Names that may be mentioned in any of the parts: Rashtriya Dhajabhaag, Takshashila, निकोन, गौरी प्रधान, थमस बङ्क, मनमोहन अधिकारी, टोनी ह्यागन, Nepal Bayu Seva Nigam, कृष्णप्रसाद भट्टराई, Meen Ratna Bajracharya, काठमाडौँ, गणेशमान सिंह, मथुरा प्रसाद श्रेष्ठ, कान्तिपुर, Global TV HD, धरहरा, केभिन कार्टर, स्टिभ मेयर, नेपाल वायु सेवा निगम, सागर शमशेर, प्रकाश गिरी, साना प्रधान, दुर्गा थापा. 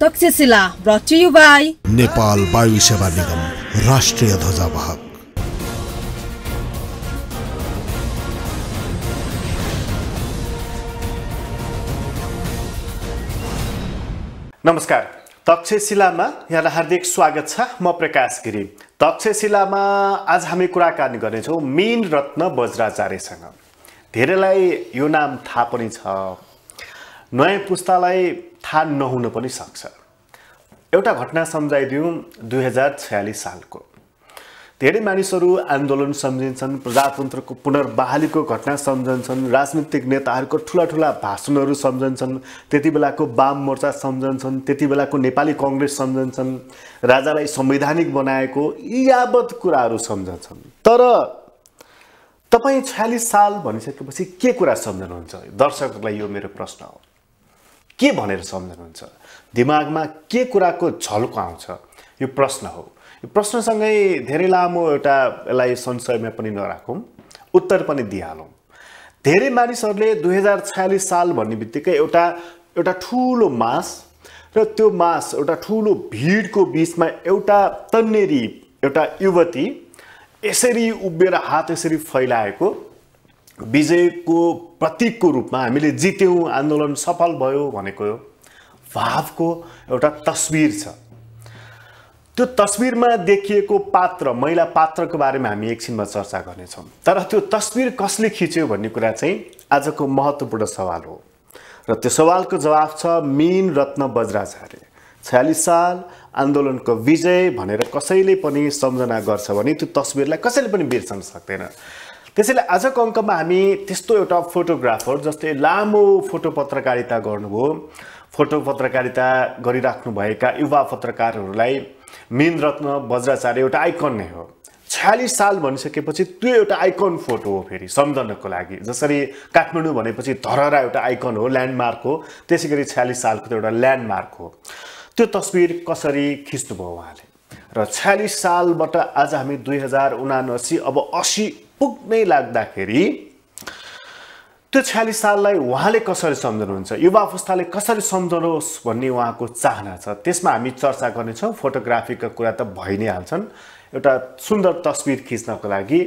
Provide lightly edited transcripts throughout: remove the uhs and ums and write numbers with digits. Takshashila brought to you by Nepal Bayu Seva Nigam, Rashtriya Dhajabhaag. Namaskar. Takshashila ma yahanलाई हार्दिक स्वागत छ म प्रकाश गिरी तक्षशिला मा आज हामी कुराकानी गर्नेछौं मीन रत्न बज्राचार्य सँग धेरैलाई यो नाम थाहा पनि छ नयाँ पुस्तालाई थाहा नहुन पनि सक्छ एउटा घटना सम्झाइदिउँ 2046 सालको धेरै मानिसहरू आन्दोलन सम्झन्छन् प्रजातन्त्रको पुनर्बहालीको घटना सम्झन्छन् राजनीतिक नेताहरूको ठूला-ठूला भाषणहरू सम्झन्छन् त्यतिबेलाको वाम मोर्चा सम्झन्छन् त्यतिबेलाको नेपाली कांग्रेस सम्झन्छन् राजालाई संवैधानिक बनाएको यावत कुराहरू सम्झन्छन् तर तपाई 46 साल भनिसकेपछि के कुरा सम्झनुहुन्छ दर्शकहरुलाई यो मेरो प्रश्न हो के भनेर सम्झनुहुन्छ दिमागमा के कुराको झलक आउँछ यो प्रश्न हो प्रश्नसँगै धेरै लामो एउटा यसलाई संशयमा पनि नराखौं उत्तर पनि दिइहालौं धेरै मानिसहरुले 2046 साल भन्नेबित्तिकै एउटा ठूलो मास र त्यो मास एउटा ठूलो भीडको बीचमा एउटा तन्नेरी एउटा युवती यसरी उभिएर हात यसरी फैलाएको विजयको प्रतीकको रूपमा हामीले जित्यौं आन्दोलन सफल भयो भनेको भावको एउटा तस्बिर छ त्यो तस्बिरमा देखिएको पात्र महिला पात्रको बारेमा हामी एकछिनमा चर्चा गर्ने छौं तर त्यो तस्बिर कसले खिच्यो भन्ने कुरा चाहिँ आजको महत्त्वपूर्ण सवाल हो र त्यो सवालको जवाफ छ मीन रत्न बज्राचार्य 46 साल आन्दोलनको विजय भनेर कसैले पनि सम्झना गर्छ भने त्यो तस्बिरलाई कसैले पनि बिर्सन सक्दैन त्यसैले आजको अंकमा हामी त्यस्तो एउटा फोटोग्राफर जसले लामो फोटो पत्रकारिता गर्नुभयो फोटो पत्रकारिता गरिराख्नु भएका युवा पत्रकारहरूलाई मीन रत्न बज्राचार्य एउटा आइकन नै हो 46 साल भनिसकेपछि त्यो एउटा आइकन फोटो हो फेरि सम्झनको लागि जसरी काठमाडौँ भनेपछि धरहरा एउटा आइकन हो ल्यान्डमार्क हो त्यसैगरी 46 सालको एउटा ल्यान्डमार्क हो त्यो तस्बिर कसरी खिच्नुभयो उहाँले र 46 सालबाट आज हामी 2079 अब 80 पुग्नै लाग्दाखेरि त्यो 46 साललाई उहाँले कसरी सम्झनुहुन्छ युवा अवस्थाले कसरी सम्झनोस् भन्ने उहाँको चाहना छ त्यसमा हामी चर्चा गर्ने छौं फोटोग्राफीको कुरा त भइ नै हाल्छन् एउटा सुन्दर तस्बिर खिच्नको लागि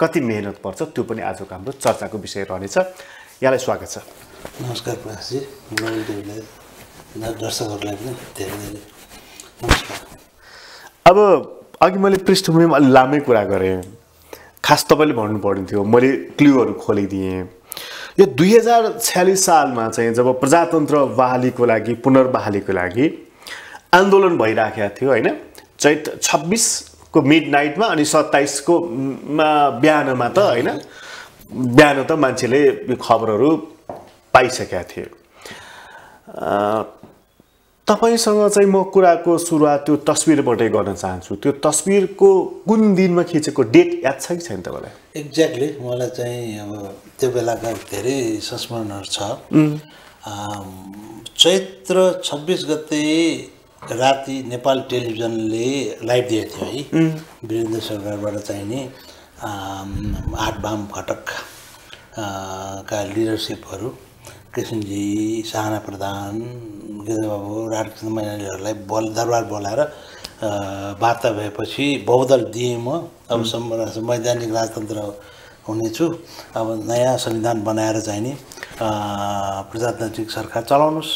कति मेहनत पर्छ त्यो पनि आजको हाम्रो चर्चाको विषय रहनेछ यहाँलाई स्वागत छ नमस्कार प्रकाश जी दर्शकहरुलाई पनि धेरै धेरै नमस्कार अब अघि मैले पृष्ठभूमिमा अलि लामै कुरा गरे खास तपाईले भन्नु पर्दैन थियो मैले क्लुहरु खोलिदिए यो 2046 सालमा चाहिँ जब प्रजातन्त्र बहालीको लागि पुनर्बहालीको लागि आन्दोलन भइराख्या थियो हैन चैत 26 को मिडनाइटमा अनि 27 को बिहानमा त हैन बिहान त मान्छेले यो खबरहरू पाइसकेका थिए तपाईसँग चाहिँ म कुराको सुरुवात त्यो तस्बिरबाटै गर्न चाहन्छु त्यो तस्बिरको कुन दिनमा खिचेको डेट याद छ कि छैन तपाईलाई एक्ज्याक्टली मलाई चाहिँ अब त्यो बेलाका धेरै संस्मरणहरु छ चैत्र 26 गते राति नेपाल टेलिभिजनले लाइभ दिए थियो है वीरेन्द्र सरकारबाट चाहिँ नि आठ बाम घटक का लिडरशिपहरु कृष्णजी साना प्रधान गेजबाबु राजकृष्ण मैनालीहरुलाई बल दरबार बोलाएर वार्ता भएपछि बहुदल दिएम अब संवैधानिक राजतन्त्र हुनेछु अब नयाँ संविधान बनाएर चाहिँ नि प्रजातान्त्रिक सरकार चलाउनुस्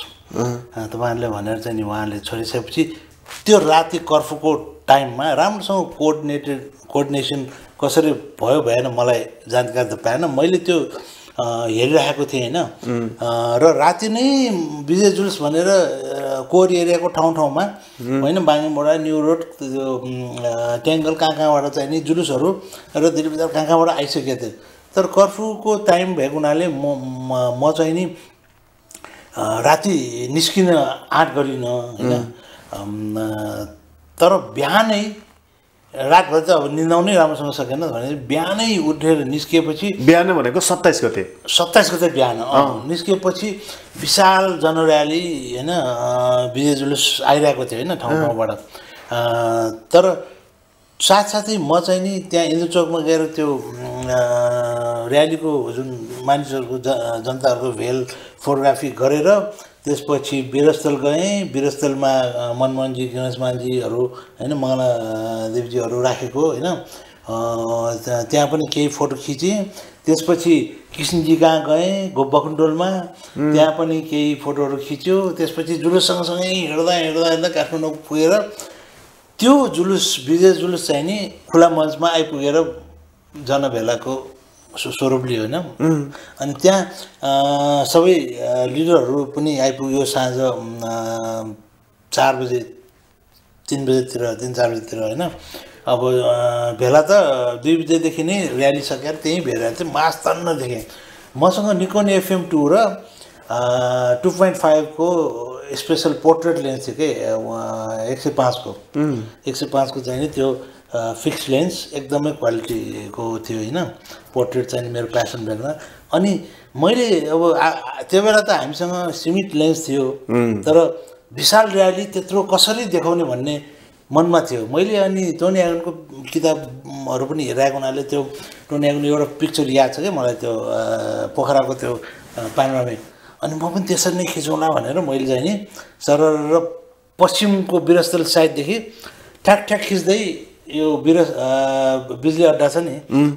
तपाईहरुले भनेर चाहिँ नि उहाँले छोडिसकेपछि त्यो राति कर्फ्यूको टाइममा राम्रोसँग कोर्डिनेसन कसरी भयो भएन मलाई जानकारी त पाएन मैले त्यो हेरिरहेको थिए हैन र राति नै विजय जुल्स भनेर कोर एरियाको ठाउँ ठाउँमा हैन बाङबोडा न्यू रोड ट्याङ्गल काकाबाट चाहिँ नि जुलुसहरु र दिल्ली बजार काकाबाट आइसकेको थियो तर कर्फ्यूको टाइम भएको हुनाले म चाहिँ नि राति निस्किन आँट गरिन हैन तर बिहानै रातभर त अब निदाउनै राम्रोसँग सकेन भने बिहानै उठेर निस्केपछि बिहान भनेको 27 गते 27 गते बिहान निस्केपछि विशाल जनरयाली हैन विजय जुलुस आइराको थियो हैन ठाउँ ठाउँबाट तर साथसाथै म चाहिँ नि त्यहाँ इन्द्र चोकमा गएर त्यो रयालीको जुन मानिसहरुको जनताहरुको भेल फोटोग्राफी गरेर त्यसपछि वीरस्थल गए वीरस्थलमा मनमोहन जी गणेशमान जीहरु हैन मंगला देवजीहरु राखेको हैन त्यहाँ पनि केही फोटो खिचे त्यसपछि कृष्णजी कहाँ गए गोबकुण्डोलमा त्यहाँ पनि केही फोटोहरु खिच्यो त्यसपछि जुलुससँग सँगै हिँड्दा हिँड्दा काठमाडौँ पुगेर त्यो जुलुस विजय जुलुस चाहिँ नि खुला मञ्चमा आइपुगेर जनभेलाको स्वरूप लियो हैन अनि त्यहाँ सबै लिडरहरु पनि आइपुग्यो साँझ 4 बजे 3 बजे तिर 3-4 बजे तिर हैन अब भेला त 2 बजे देखि नै र्याली सकेर त्यही भेला चाहिँ मास तन्न देखे मसँग निकोन एफएम 2 र 2.5 को स्पेशल पोर्ट्रेट लेन्स थियो के 105 को 105 को चाहिँ नि त्यो फिक्स लेन्स एकदमै क्वालिटी को थियो हैन पोर्ट्रेट चाहिँ मेरो प्यासन भएन अनि मैले अब त्यो बेला त हामीसँग सीमित लेन्स थियो तर विशाल र्याली त्यत्रो कसरी देखाउने भन्ने मनमा थियो मैले अनि टोनी ह्यागनको किताबहरु पनि हेरेको हुनाले त्यो टोनी ह्यागनको एउटा पिक्चर याद छ के मलाई त्यो पोखराको त्यो प्यानोरामिक अनि म पनि त्यसरी नै खिचौँला भनेर मैले चाहिँ नि सरर पश्चिमको वीरस्थल साइड देखि ठ्याक ठ्याक खिच्दै यो बिरस बिजली अड्डा छ नि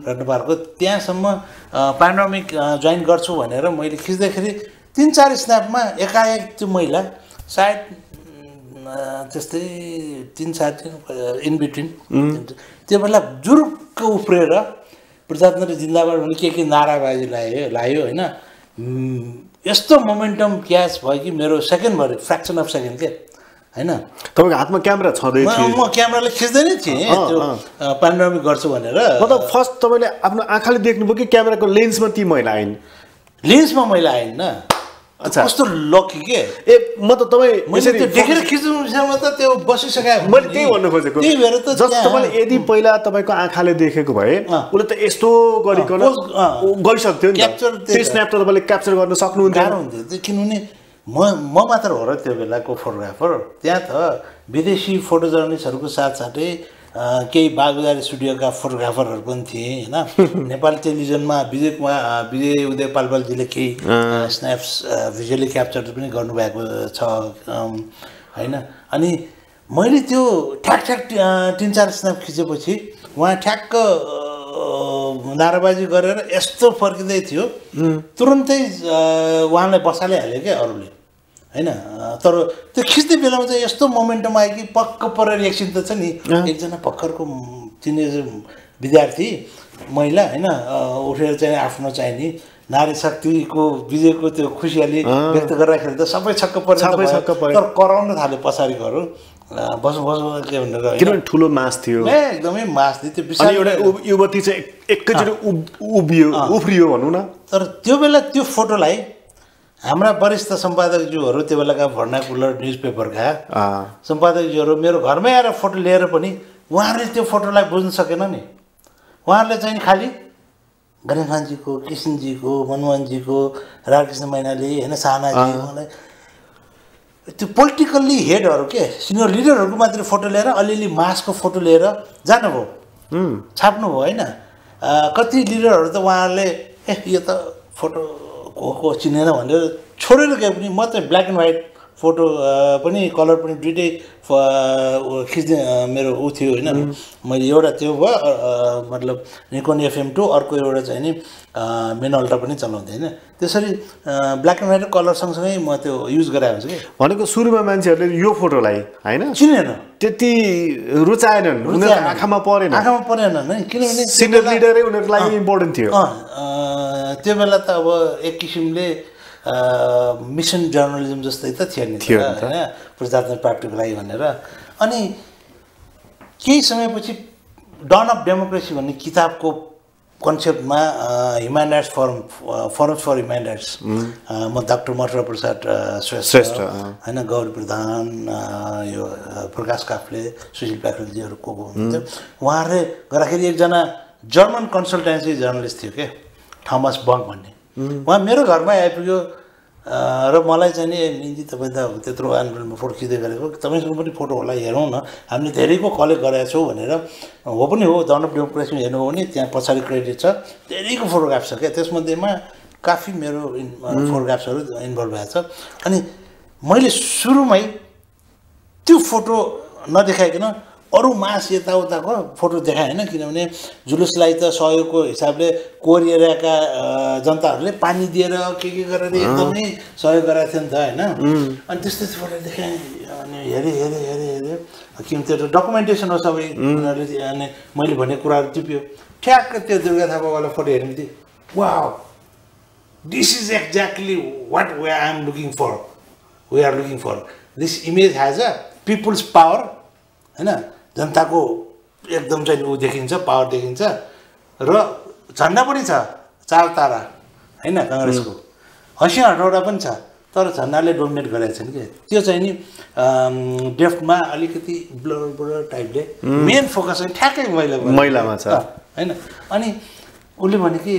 रत्नपारको त्यहाँसम्म प्यानोरामिक जॉइन गर्छु भनेर मैले खिच्दाखेरि 3-4 स्न्यापमा एकाएक त्यो महिला सायद त्यस्तै 3-4 इन बिट्विन त्यो बेला जुरुक्क उफ्रेर प्रजातन्त्र जिन्दाबाद भन्ने के नाराबाजी लायो हैन यस्तो मोमेन्टम क्याच भयो कि मेरो सेकेन्ड भरि फ्र्याक्सन अफ सेकेन्ड के हैन तपाईको हातमा क्यामेरा छदै थियो म क्यामेराले खिच्दै नै थिए त्यो प्यानोरामिक गर्छु भनेर मतलब फर्स्ट तपाईले आफ्नो आँखाले देख्नुभयो कि क्यामेराको लेन्समा ती महिला आइन लेन्समा महिला आइन न अच्छा कस्तो लकी के ए म त तपाई यसरी देखेर खिच्नु समयमा त त्यो बसिसके मैले त्यही भन्नु खोजेको त्यही भएर त जस्ट तपाईले यदि पहिला तपाईको आँखाले देखेको भए उले त यस्तो गरिकन गरिसक्थ्यो नि क्याप्चर त्यो स्न्याप त तपाईले क्याप्चर गर्न सक्नुहुन्थ्यो किनभने म मात्र हो र त्यो बेलाको फोटोग्राफर त्यहाँ त विदेशी फोटो जर्नलिस्टहरुको साथसाथै केही बागुदारी स्टुडियोका फोटोग्राफरहरु पनि थिए हैन नेपाल टेलिभिजनमा विजय उदय पालपाल जीले केही स्न्याप्स भिजुअली क्याप्चर पनि गर्नु भएको छ हैन अनि मैले त्यो ठ्याक ठ्याक 3-4 स्न्याप खिचेपछि उहाँ ठ्याक्क नाराबाजी गरेर यस्तो फर्किदै थियो तुरुन्तै उहाँलाई बसाले हाले के अरुले हैन तर त्यो खिच्दै बेलामा चाहिँ यस्तो मोमेन्टम आयो कि पक्क परे रिएक्सन त छ नि एकजना भक्करको टिनेजर विद्यार्थी महिला हैन उठेर चाहिँ आफ्नो चाहिँ नि नारी शक्तिको विजयको त्यो खुशियाली व्यक्त गर्दाखेरि त सबै छक्क परे तर कराउन थाले पछाडीहरु बस बस के भनेर किनभने ठुलो मास थियो एकदमै मास थियो त्यो विशाल एउटा युवती चाहिँ एकैचोटी उफ्रियो भन्नु न तर त्यो बेला त्यो फोटोलाई हाम्रा वरिष्ठ सम्पादक ज्यूहरु त्यो बेलाका भर्नाकुलर न्यूजपेपरका सम्पादक ज्यूहरु मेरो घरमै आएर फोटो लिएर पनि उहाँहरुले त्यो फोटोलाई बुझ्न सकेन नि उहाँहरुले चाहिँ खाली गणेशमान जीको कृष्ण जीको मनमोहन जीको राधाकृष्ण मैनाली हैन सानाजी उहाँलाई त्यो पोलिटिकल्ली हेडहरु के सिनियर लिडरहरुको मात्र फोटो लिएर अलिअलि मासको फोटो लिएर जानुभयो छाप्नु भयो हैन कति लिडरहरु त उहाँहरुले ए यो त फोटो को चिनेन भनेर छोडेर गए पनि म त ब्ल्याक एन्ड व्हाइट फोटो पनि कलर पनि दुईटै खिच्ने मेरो उ थियो हैन मैले एउटा त्यो भ मतलब निकोन एफएम 2 अर्को एउटा चाहिँ नि मेन अल्ट्रा पनि चलाउँथे हैन त्यसरी ब्ल्याक एन्ड व्हाइट र कलर सँगसँगै म त्यो युज गराए हुन्छ के भनेको सुरुमा मान्छेहरुले यो फोटोलाई हैन चिनेन त्यति रुचाएनन् उनीहरुको आँखामा परेन हैन किनभने सिनियर लिडरै उनीहरुको लागि इम्पोर्टेन्ट थियो त्यो बेला त अब एक किसिमले मिशन जर्नलिज्म जस्तै त थियो नि हैन प्रजातन्त्र पार्टीको लागि भनेर अनि केही समयपछि डन अफ डेमोक्रेसी भन्ने किताबको कन्सेप्टमा human rights forum for human rights म डाक्टर मथुरा प्रसाद श्रेष्ठ हैन गौरी प्रधान यो प्रकाश काफ्ले सुशील पाखरेलजीहरु को हुनुहुन्थ्यो उहाँहरुले गर्दाखेरि एकजना जर्मन कन्सल्टेन्सी जर्नलिस्ट थियो के थमस बङ्क भन्ने उहाँ मेरो घरमै आइपुग्यो र मलाई चाहिँ नि निजी तपाईं त त्यत्रो आन्दोलनमा फोटो खिच्दै गरेको तपाईसँग पनि फोटो होला हेरौँ न हामीले धेरैको कलेक्ट गरेका छौँ भनेर हो पनि हो डन अफ डेमोक्रेसी हेर्नु हो भने त्यहाँ पछाडि क्रेडिट छ धेरैको फोटोग्राफ छ क्या त्यसमध्येमा काफी मेरो फोटोग्राफ्सहरु इन्भल्भ भएको छ अनि मैले सुरुमै त्यो फोटो नदेखाइकन अरु मास यताउताको फोटो देखाएन किनभने जुलुस लाइता सहयोगको हिसाबले कोरियाका जनताहरूले पानी दिएर के गरेर एकदमै सहयोग गराएको थियो नि त हैन अनि त्यस्तो फोटो देखाएँ अनि हेरे किमते त डकुमेन्टेसन हो सबै अनि मैले भने कुराहरु टिप्यो ठ्याक्क त्यो दुर्गा थापावालाको फोटो हेर्नु ति wow this is exactly what we are am looking for this image has a people's power हैन जनताको एकदम चाहिँ उ देखिन्छ पावर देखिन्छ र झण्डा पनि छ चार तारा हैन कांग्रेसको हसिया हटौडा पनि छ तर झण्डाले डोमिनेट गरेछ नि के त्यो चाहिँ नि डेफ्टमा अलिकति ब्लर टाइपले मेन फोकस चाहिँ ठ्याक्कै महिलामा छ हैन अनि उले भने कि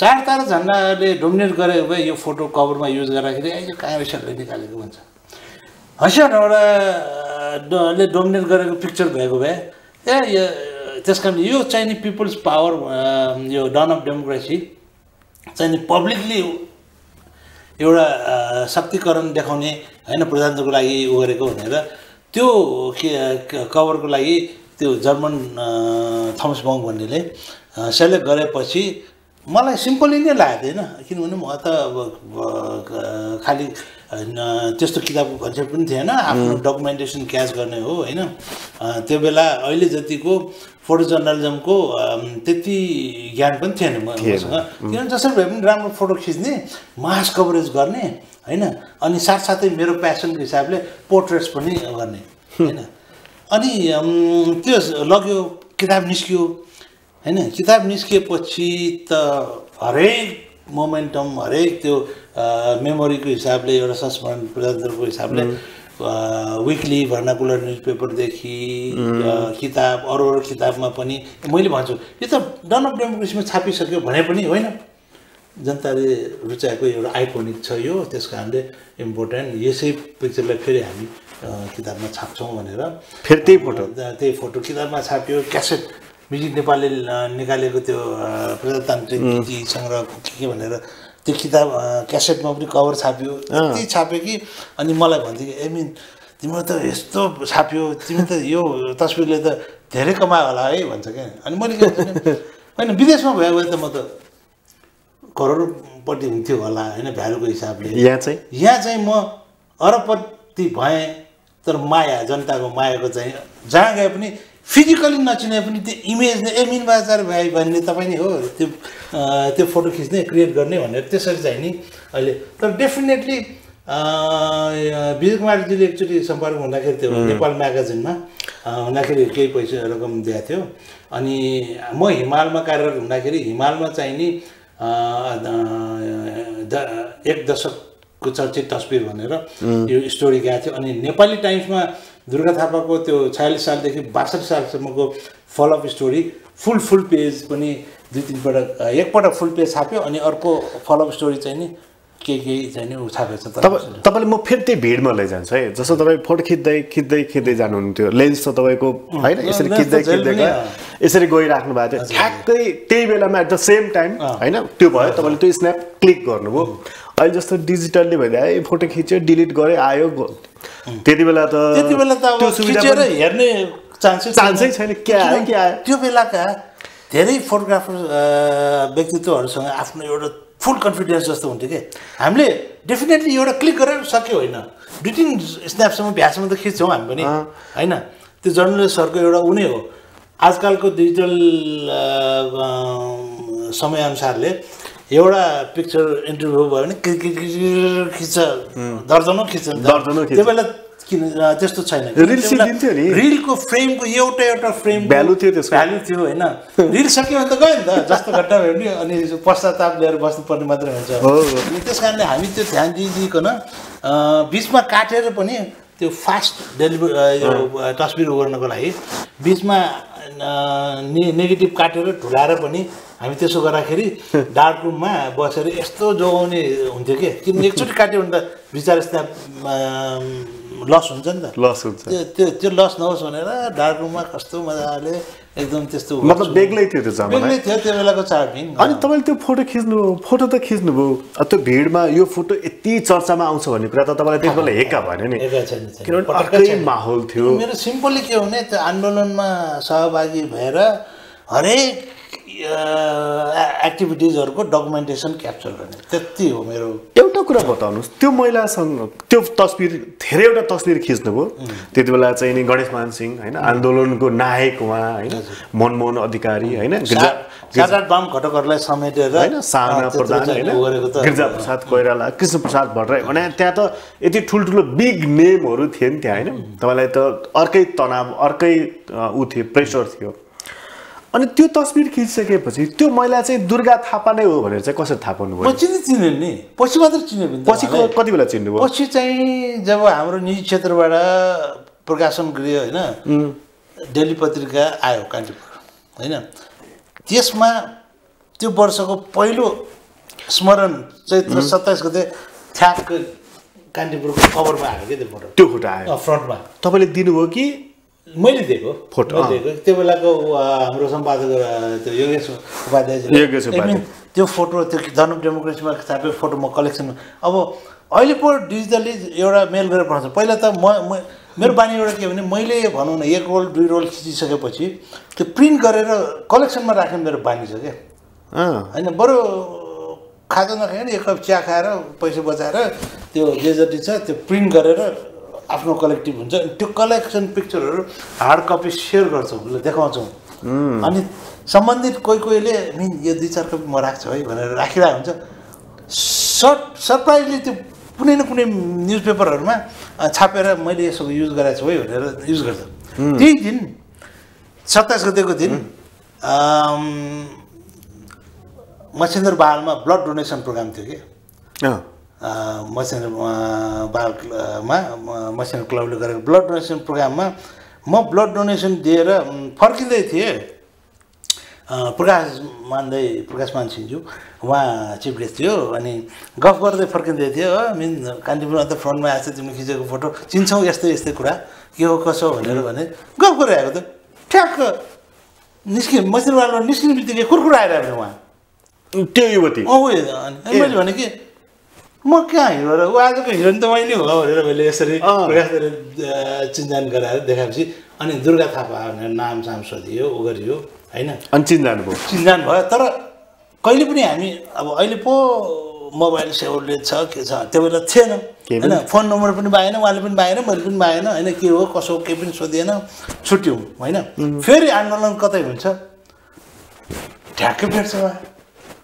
चार तारा झण्डाले डोमिनेट गरे भए यो फोटो कभरमा युज गर्दाखेरि यो कांग्रेसले निकालेको भन्छ हसिया हटौडा ले डोमिनेट गरेको पिक्चर भएको भए ए त्यसकारण यो चाइनी पीपल्स पावर यो डन अफ डेमोक्रेसी चाइनी पब्लिकली एउटा शक्तिकरण देखाउने हैन प्रजातन्त्रको लागि उ गरेको भनेर त्यो कभरको लागि त्यो जर्मन थमस बोंक भन्नेले सेलेक्ट गरेपछि मलाई सिम्पली नै लाग्दैन किनभने म त खाली त्यस्तो किताबको कन्सेप्ट पनि थिएन आफ्नो डकुमेन्टेसन क्याच गर्ने हो हैन त्यो बेला अहिले जतिको फोटो जर्नलिज्मको त्यति ज्ञान पनि थिएन मसँग किनभने जसरी भए पनि राम्रो फोटो खिच्ने मास कभरेज गर्ने हैन अनि साथसाथै मेरो प्यासनको हिसाबले पोर्ट्रेट्स पनि गर्ने हैन अनि त्यो लग्यो किताब निस्क्यो हैन किताब निस्केपछि त हरेक मोमेन्टम हरेक त्यो मेमोरीको हिसाबले एउटा संस्मरण प्रजातन्त्रको हिसाबले वीकली भर्नाकुलर न्यूजपेपर देखि किताब अरु किताबमा पनि मैले भन्छु यो त डन अफ डेमोक्रेसीमा छापिसक्यो भने पनि होइन जनताले रुचाएको एउटा आइकोनिक छ यो त्यसकारणले इम्पोर्टेन्ट यसै पिक्चरलाई फेरि हामी किताबमा छाप्छौँ भनेर फेरि त्यही फोटो किताबमा छापियो क्यासेट म्युजिक नेपालले निकालेको त्यो प्रजातान्त्रिक गीति संग्रहको के भनेर त्यो किताब क्यासेटमा पनि कभर छापियो त्यति छाप्यो कि अनि मलाई भन्थे आई मिन तिम्रो त यस्तो छाप्यो तिमी त यो तस्बिरले त धेरै कमायो होला है भन्छ के अनि मैले के हैन विदेशमा भए भए त म त करोडपति हुन्थ्यो होला हैन भ्यालुको हिसाबले यहाँ चाहिँ म अरबपति भए तर माया जनताको मायाको चाहिँ जहाँ गए पनि फिजिकली नचिने पनि त्यो इमेज नै एमिन बाजार भाइ भन्ने तपाई नै हो त्यो फोटो खिच्ने क्रिएट गर्ने भनेर त्यसरी चाहिँ नि अहिले तर डेफिनेटली विजय कुमारजीले एकचोटी सम्पर्क हुँदाखेरि त्यो नेपाल म्यागजिनमा हुँदाखेरि केही पैसा रकम दिएको थियो अनि म हिमालमा कार्यरत हुँदाखेरि हिमालमा चाहिँ नि एक दशकको चर्चित तस्बिर भनेर यो स्टोरी गएको थियो अनि नेपाली टाइम्समा दुर्गा थापाको त्यो ४६ सालदेखि ६२ सालसम्मको फलोअप स्टोरी फुल पेज पनि दुई तीन पटक एकपटक फुल पेज छाप्यो अनि अर्को फलोअप स्टोरी चाहिँ नि के चाहिँ नि छापेछ तपाईले म फेरि त्यही भिडमा लैजान्छ है जस्तो तपाईँ फोटो खिच्दै जानुहुन्थ्यो लेन्स त तपाईको हैन यसरी खिच्दै यसरी गइराख्नु भएको थियो ठ्याक्कै त्यही बेलामा एट द सेम टाइम हैन त्यो भयो तपाईले त्यो स्न्याप क्लिक गर्नुभयो अहिले जस्तो डिजिटलले भइदा ए फोटो खिच्यो डिलिट गरे आयो त्यति बेला त अब खिचेर हेर्ने चान्सै छैन के आयो त्यो बेलाका धेरै फोटोग्राफर व्यक्तित्वहरुसँग आफ्नो एउटा फुल कन्फिडेन्स जस्तो हुन्थ्यो के हामीले डेफिनेटली एउटा क्लिक गरेर सक्यो होइन दुई तीन स्न्यापसम्म भ्यासम्म त खिच्छौँ हामी पनि हैन त्यो जर्नलिस्टहरुको एउटा उ नै हो आजकलको डिजिटल समय अनुसारले एउटा पिक्चर इन्टरभ्यु भयो भने खिच्छ दर्जनौ खिच्छ त्यो बेला किन त्यस्तो छैन रिलको फ्रेमको एउटा फ्रेम भ्यालु थियो हैन रिल सक्यो भने त गयो नि त जस्तो घटना भयो नि अनि पश्चाताप लिएर बस्नुपर्ने मात्र हुन्छ अनि त्यसकारणले हामी त्यो ध्यान दिइदिकन बीचमा काटेर पनि त्यो फास्ट डेलिभरी तस्बिर गर्नको लागि बीचमा नेगेटिभ काटेर ढुलाएर पनि हामी त्यसो गर्दाखेरि डार्क रुममा बसेर यस्तो जोगाउने हुन्थ्यो के किन एकचोटि काट्यो भने त विचार स्न्याप लस हुन्छ नि त त्यो लस नहोस् भनेर डार्क रुममा कस्तो मजाले एकदम त्यस्तो मतलब बेग्लै थियो त्यो जमाना बेग्लै थियो त्यो बेलाको चार्टिङ अनि तपाईले त्यो फोटो खिच्नु फोटो त खिच्नु भो त्यो भिडमा यो फोटो यति चर्चामा आउँछ भन्ने कुरा त तपाईले त्यसबेला हेक्का भन्यो नि किनभने अर्कै माहौल थियो मेरो सिम्पली के हुने त्यो आन्दोलनमा सहभागी भएर हरेक एक्टिभिटीजहरुको डकुमेन्टेसन क्याप्चर गर्ने त्यति हो मेरो एउटा कुरा बताउनुस् त्यो महिलासँग त्यो तस्बिर धेरैवटा तस्बिर खिच्नु भो त्यतिबेला चाहिँ नि गणेशमान सिंह हैन आन्दोलनको नायक उहाँ हैन मनमोहन अधिकारी हैन गिरजा बम घटकहरुलाई समेटेर हैन साना प्रधान हैन गिरजा प्रसाद कोइराला कृष्ण प्रसाद भट्टराई भने त्यहाँ त यति ठुलठुलो बिग नेमहरु थिए नि त्यहाँ हैन तपाईलाई त अर्कै तनाव अर्कै उ थियो प्रेशर थियो अनि त्यो तस्बिर खिचिसकेपछि त्यो महिला चाहिँ दुर्गा थापा नै हो भनेर चाहिँ कसरी थाहा पाउनुभयो पछि नि चिन्ने नि पछि मात्र चिन्ने बिन्दु पछि कति बेला चिन्नु भयो पछि चाहिँ जब हाम्रो निजी क्षेत्रबाट प्रकाशन गृह हैन डेली पत्रिका आयो कान्तिपुर हैन त्यसमा त्यो वर्षको पहिलो स्मरण चैत्र 27 गते ठ्याक कान्तिपुरको कभरमा आयो के त्यो फोटो त्यो फोटो आयो फ्रन्टमा तपाईले दिनुभयो कि मैले दिएको फोटो दिएको त्यो बेलाको हाम्रो सम्पादक त्यो योगेश उपाध्यायले त्यो फोटो त्यो जनम डेमोक्रेसीमा छापेको फोटो म कलेक्सनमा अब अहिले पो डिजिटली एउटा मेल गरेर पठाउँछ पहिला त म मेरो बानी एउटा के भने मैले भन्नु न एक रोल दुई रोल खिचिसकेपछि त्यो प्रिन्ट गरेर कलेक्सनमा राख्ने मेरो बानी छ के हैन बरु खाजा नखाएर एक कप चिया खाएर पैसा बचाएर त्यो जे जति छ त्यो प्रिन्ट गरेर आफ्नो कलेक्टिभ हुन्छ त्यो कलेक्सन पिक्चरहरु हार्ड कपी शेयर गर्छौ देखाउँछौ अनि सम्बन्धित कोही कोहीले मिन यो दुई चार कपी म राख्छु है भनेर राखिरा हुन्छ सरप्राइजली त्यो कुनै न कुनै न्यूजपेपरहरुमा छापेर मैले यसको युज गराएछु है भनेर युज गर्छ त्यही दिन 27 गतेको दिन मछिन्दर बहालमा ब्लड डोनेसन प्रोग्राम थियो के मसेन बाल मसेन क्लबले गरेको ब्लड डोनेसन प्रोग्राममा म ब्लड डोनेसन दिएर फर्किँदै थिए प्रकाशमान सिंहज्यू उहाँ चिफ गेस्ट थियो अनि गफ गर्दै फर्किँदै थियो मिन कान्तिपुरमा त फ्रन्टमा आएछ तिमीले खिचेको फोटो चिन्छौ यस्तै यस्तै कुरा के हो कसो भनेर भने गफ गरिरहेको त ठ्याक्क निस्किए मसेनवालबाट निस्किने बित्तिकै कुरकुरा आइरहेको उहाँ त्यो युवती मैले भने कि म कहाँ हिरो र उ आजको हिरो त मैले हो भनेर मैले यसरी प्रकाशले चिन्जान गराएर देखाएपछि अनि दुर्गा थापा भनेर नाम साम सोधियो उ गरियो हैन अनि चिन्जान भयो तर कहिले पनि हामी अब अहिले पो मोबाइल सेवाले छ के छ त्यो बेला थिएन हैन फोन नम्बर पनि पाएन उहाँले पनि पाएन मैले पनि पाएन हैन के हो कसो के पनि सोधिएन छुट्यौ हैन फेरि आन्दोलन कतै हुन्छ ठ्याक्कै भेट्छ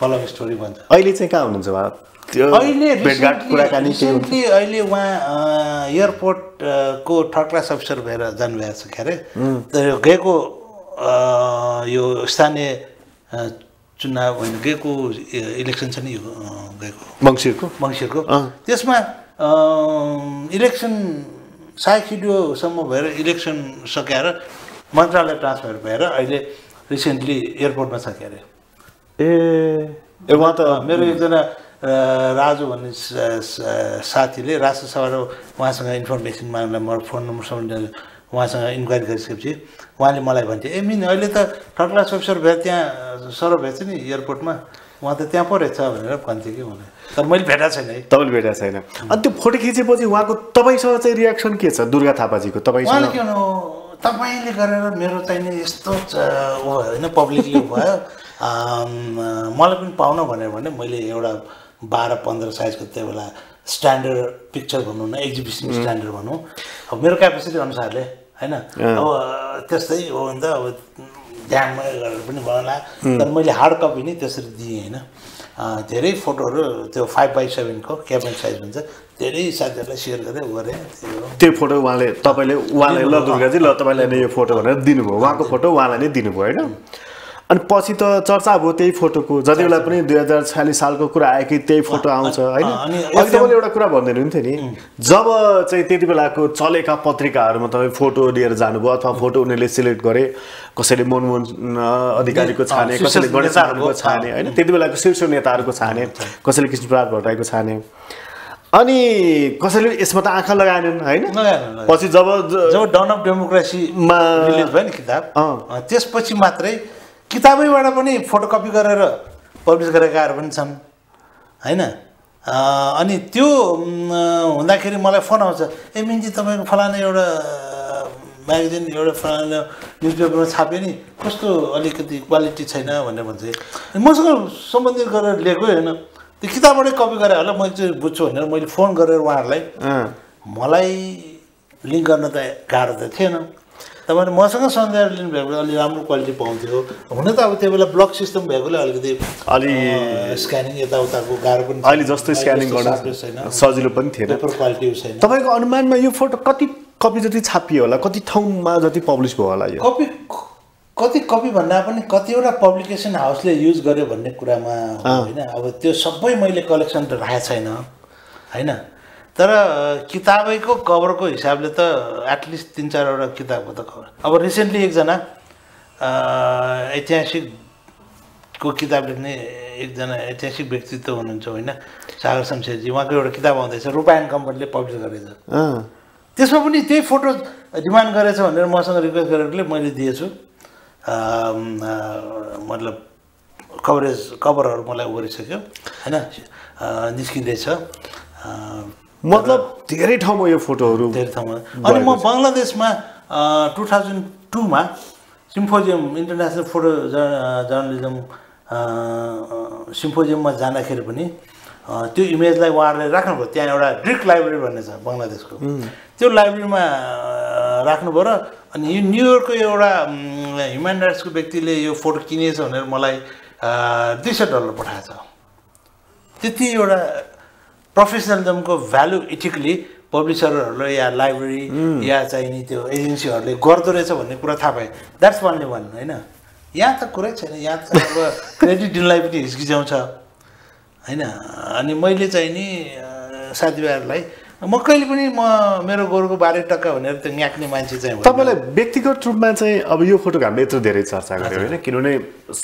फलाउ स्टोरी भन्छ अहिले चाहिँ कहाँ हुनुहुन्छ बा अहिले भेटघाट कुराकानी के अहिले उहाँ एयरपोर्ट को थर्ड क्लास अफिसर भएर जानुभएको छ के अरे तर गएको यो स्थानीय चुनाव होइन गएको इलेक्सन छ नि यो गएको मङ्सिरको त्यसमा इलेक्सन साय सिडियोसम्म भएर इलेक्सन सकेर मन्त्रालय ट्रान्सफर भएर अहिले रिसेन्टली एयरपोर्टमा छ के अरे ए उहाँ त मेरो एकजना राजु भन्ने साथीले राष्ट्र सभाको उहाँसँग इन्फर्मेसन माग्दा म फोन नम्बर सम्बन्धी उहाँसँग इन्क्वायरी गरिसकेपछि उहाँले मलाई भन्थे ए मिन अहिले त थर्ड क्लास अफिसर भए त्यहाँ सर भएछ नि एयरपोर्टमा उहाँ त त्यहाँ पो रहेछ भनेर भन्थे कि उहाँले तर मैले भेटेको छैन है तपाईँले भेटेको छैन अनि त्यो फोटो खिचेपछि उहाँको तपाईँसँग चाहिँ रियाक्सन के छ दुर्गा थापाजीको तपाईँसँग के हो तपाईँले गरेर मेरो चाहिँ यस्तो होइन पब्लिकली भयो मलाई पनि पाउन भनेर भने मैले एउटा 12-15 साइजको त्यो बेला स्ट्यान्डर्ड पिक्चर भन्नु न एक्जिबिसन स्ट्यान्डर्ड भन्नु अब मेरो क्यापेसिटी अनुसारले हैन अब त्यस्तै हो नि त अब ध्यानमा गरेर पनि भनला तर मैले हार्ड कपी नै त्यसरी दिए हैन धेरै फोटोहरु त्यो 5x7 को क्याबिन साइज हुन्छ धेरै साथीहरुलाई शेयर गरे गरे त्यो फोटो उहाँले तपाईले उहाँले ल दुर्गाजी ल तपाईलाई नै यो फोटो भनेर दिनुभयो उहाँको फोटो उहाँलाई नै दिनुभयो हैन अनि पछि त चर्चा भयो त्यही फोटोको जति बेला पनि 2046 सालको कुरा आयो कि त्यही फोटो आउँछ हैन अनि तपाईले एउटा कुरा भन्दै हुनुहुन्थ्यो नि जब चाहिँ त्यति बेलाको चलेका पत्रिकाहरुमा तपाई फोटो लिएर जानुभयो अथवा फोटो उनीले सिलेक्ट गरे कसैले मनमोहन अधिकारीको छाने कसैले गणेशहरुको छाने हैन त्यति बेलाको शीर्ष नेताहरुको छाने कसैले कृष्णप्रसाद भट्टराईको छाने अनि कसैले यसमा त आँखा लगाएनन् हैन पछि जब डन अफ डेमोक्रेसी मा रिलिज भयो नि किताब त्यसपछि मात्रै किताबैबाट पनि फोटोकपी गरेर पब्लिश गरेकाहरु पनि छन् हैन अनि त्यो हुँदाखेरि मलाई फोन आउँछ ए मिन्जी तपाईको फलाना एउटा म्यागजिन एउटा फलाना न्यूजपेपरमा छापे नि कस्तो अलिकति क्वालिटी छैन भनेर भन्छ मसँग सम्बन्धित गरेर लेखेको हैन त्यो किताबबाटै कपी गरे होला म चाहिँ बुझ्छु भनेर मैले फोन गरेर उहाँहरुलाई मलाई लिंक गर्न त गाह्रो त थिएन तपाईहरु मसँग सन्देश लिनु भएकोले अलि राम्रो क्वालिटी पाउँथ्यो हुन त अब त्यो बेला ब्लक सिस्टम भएकोले अलिकति अलि स्क्यानिङ यता उताको गाह्रो पनि अहिले जस्तो स्क्यानिङ गर्न सजिलो पनि थिएन पेपर क्वालिटी छैन तपाईको अनुमानमा यो फोटो कति कपी जति छापियो होला कति ठाउँमा जति पब्लिश भयो होला यो कपी कति कपी भन्दा पनि कतिवटा पब्लिकेसन हाउसले युज गर्यो भन्ने कुरामा हैन अब त्यो सबै मैले कलेक्सन त राखे छैन हैन तर किताबैको कभरको हिसाबले त एट लिस्ट 3-4 वटा किताबको त कभर अब रिसेन्टली एकजना ऐतिहासिक को किताब लेख्ने एकजना ऐतिहासिक व्यक्तित्व हुनुहुन्छ हैन सागर शमशेरजी उहाँको एउटा किताब आउँदैछ रूपायन कम्पनीले पब्लिस गरेछ त्यसमा पनि त्यही फोटो डिमान्ड गरेछ भनेर मसँग रिक्वेस्ट गरेकोले मैले दिएछु मतलब कभरेज कभरहरु मलाई गरिसक्यो हैन निस्किँदै छ मतलब धेरै ठाउँमा यो फोटोहरु धेरै ठाउँमा अनि म बंगलादेशमा 2002 मा सिम्फोजियम इन्टरनेशनल फोटो जर्नलिज्म सिम्फोजियममा जाँदाखेरि पनि त्यो इमेजलाई उहाँहरुले राख्नुभयो त्यहाँ एउटा ड्रिक लाइब्रेरी भन्ने छ बंगलादेशको त्यो लाइब्रेरीमा राख्नुभयो र अनि यो न्यूयर्कको एउटा ह्युमन राइट्सको व्यक्तिले यो फोटो किनेछ भनेर मलाई $200 पठाएछ त्यति एउटा प्रोफेसनलिज्मको भ्यालु इथिकली पब्लिशरहरुले या लाइब्रेरी या चाहिने त्यो एजेन्सीहरुले गर्दो रहेछ भन्ने कुरा थाहा पाए द्याट्स भन्ने भन्न हैन यहाँ त कुरै छैन यहाँ त अब क्रेडिट दिनलाई पनि हिचकिचाउँछ हैन अनि मैले चाहिने साथीहरुलाई म कहिले पनि म मेरो गोरुको बारे टक्का भनेर त्यो न्याक्ने मान्छे चाहिँ तपाईलाई व्यक्तिगत रूपमा चाहिँ अब यो फोटो हामीले यत्रो धेरै चर्चा गर्यो हैन किनभने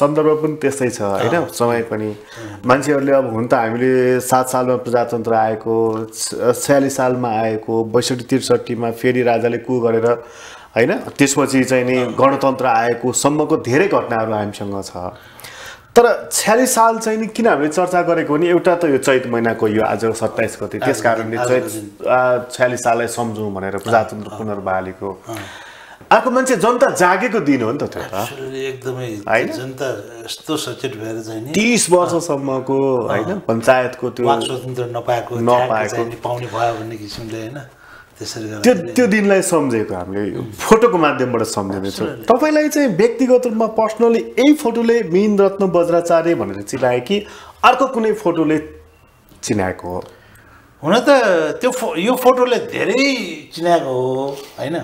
सन्दर्भ पनि त्यस्तै छ हैन समय पनि मान्छेहरुले अब हुन त हामीले 7 सालमा प्रजातन्त्र आएको 46 सालमा आएको 62 63 मा फेरि राजाले कु गरेर हैन त्यसपछि चाहिँ नि गणतन्त्र आएको सम्मको धेरै घटनाहरु हामीसँग छ तर 46 साल चाहिँ नि किन हामीले चर्चा गरेको नि एउटा त यो चैत महिनाको यो आज 27 गते त्यसकारणले चैत 46 साललाई सम्झौं भनेर प्रजातन्त्र पुनर्बहालीको आको मान्छे जनता जागेको दिन हो नि त त्यो एकदमै जनता यस्तो सचेत भएर चाहिँ नि 30 वर्षसम्मको हैन पञ्चायतको त्यो वाक स्वतन्त्र नपाएको पाउने भयो भन्ने किसिमले हैन त्यसरी गर्दा त्यो दिनलाई सम्झेको हामीले फोटोको माध्यमबाट सम्झिनेछौं तपाईलाई चाहिँ व्यक्तिगत रूपमा पर्सनली यही फोटोले मीन रत्न बज्राचार्य भनेर चिनाए कि अर्को कुनै फोटोले चिनाएको हो हुन त त्यो यो फोटोले धेरै चिनाएको हो हैन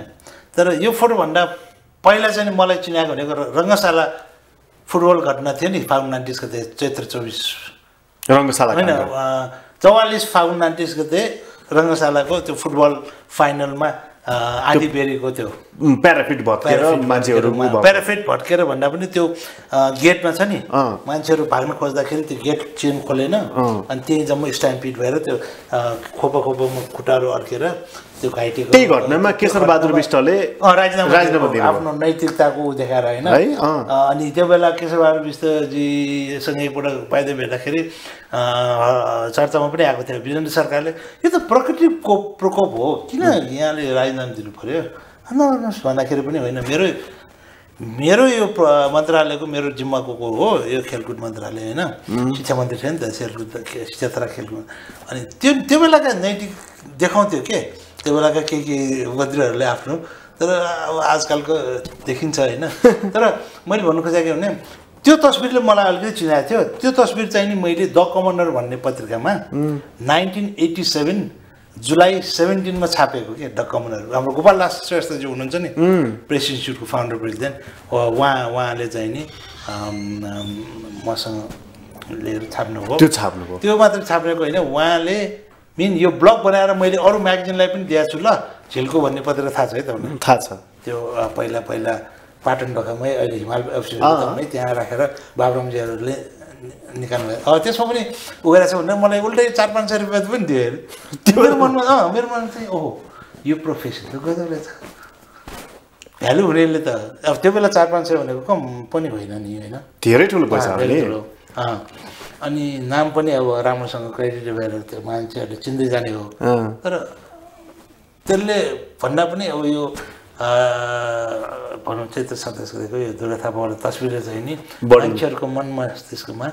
तर यो फोटो भन्दा पहिला चाहिँ मलाई चिनाएको भनेको रंगशाला फुटबल घटना थियो नि फाल्गुन 29 गते चैत्र 24 रंगशाला हैन 44 फाल्गुन 29 गते रंगशालाको त्यो फुटबल फाइनलमा आदि बेरीको त्यो प्याराफिट भटकेर मान्छेहरु प्याराफिट भटकेर भन्दा पनि त्यो गेटमा छ नि मान्छेहरु भाग्न खोज्दाखेरि त्यो गेट चेन खोलेन अनि त्यही जम्मै स्ट्याम्पिड भएर त्यो खोपा खोपामा खुट्टाहरु अड्केर त्यो घाइतेको त्यही घटनामा केशर बहादुर बिष्टले राजनामा दिनु आफ्नो नैतिकताको देखाएर हैन अनि त्यो बेला केशर बहादुर बिष्टजी सँग एकपटक पाइदै भेट्दाखेरि चर्चामा पनि आएको थियो विजयन्द्र सरकारले यो त प्रकृतिको प्रकोप हो किन यहाँले राजनामा दिनु पर्यो नगर्नुस् भन्दाखेरि पनि हैन मेरो यो मन्त्रालयको मेरो जिम्माको हो यो खेलकुद मन्त्रालय हैन शिक्षा मन्त्री थियो नि त शिक्षा तथा खेलकुद अनि त्यो बेलाका नैतिक देखाउँथ्यो के त्यो बेलाका के उपद्रहरूले आफ्नो तर अब आजकलको देखिन्छ हैन तर मैले भन्नु खोजेको भने त्यो तस्बिरले मलाई अलिकति चिनाएको थियो त्यो तस्बिर चाहिँ नि मैले द कमान्डर भन्ने पत्रिकामा 1987 जुलाई 17 मा छापेको के द कमान्डर हाम्रो गोपाल दास श्रेष्ठजी हुनुहुन्छ नि प्रेस इन्स्टिट्युटको फाउन्डर प्रेसिडेन्ट उहाँले चाहिँ नि मसँग लेर छाप्नु हो त्यो छाप्नु हो त्यो मात्र छापेको हैन उहाँले मिन यो ब्लग बनाएर मैले अरु म्यागजिनलाई पनि दिएछु ल झिल्को भन्ने पत्र थाहा छ है तपाईलाई थाहा छ त्यो पहिला पहिला पाटन ढकामै अहिले हिमाल अफिसले ढकामै त्यहाँ राखेर बाबुरामजीहरुले निकाल्नु भयो अब त्यसमा पनि उगेर छ भने मलाई उल्टै 4-500 रुपैयाँ पनि दिए त्यो मेरो मनमा चाहिँ ओहो यो प्रोफेसन त गजबले छ भ्यालु हुनेले त अब त्यो बेला 4-500 भनेको कम पनि होइन नि हैन धेरै ठूलो पैसा हो नि अनि नाम पनि अब राम्रोसँग क्रेडिट भएर त्यो मान्छेहरुले चिन्दै जाने हो तर त्यसले भन्दा पनि अब यो भन्नु चाहिँ सदस्यको यो दुर्गाथाबाट तस्बिर चाहिँ नि मान्छेहरुको मन मस्तिष्कमा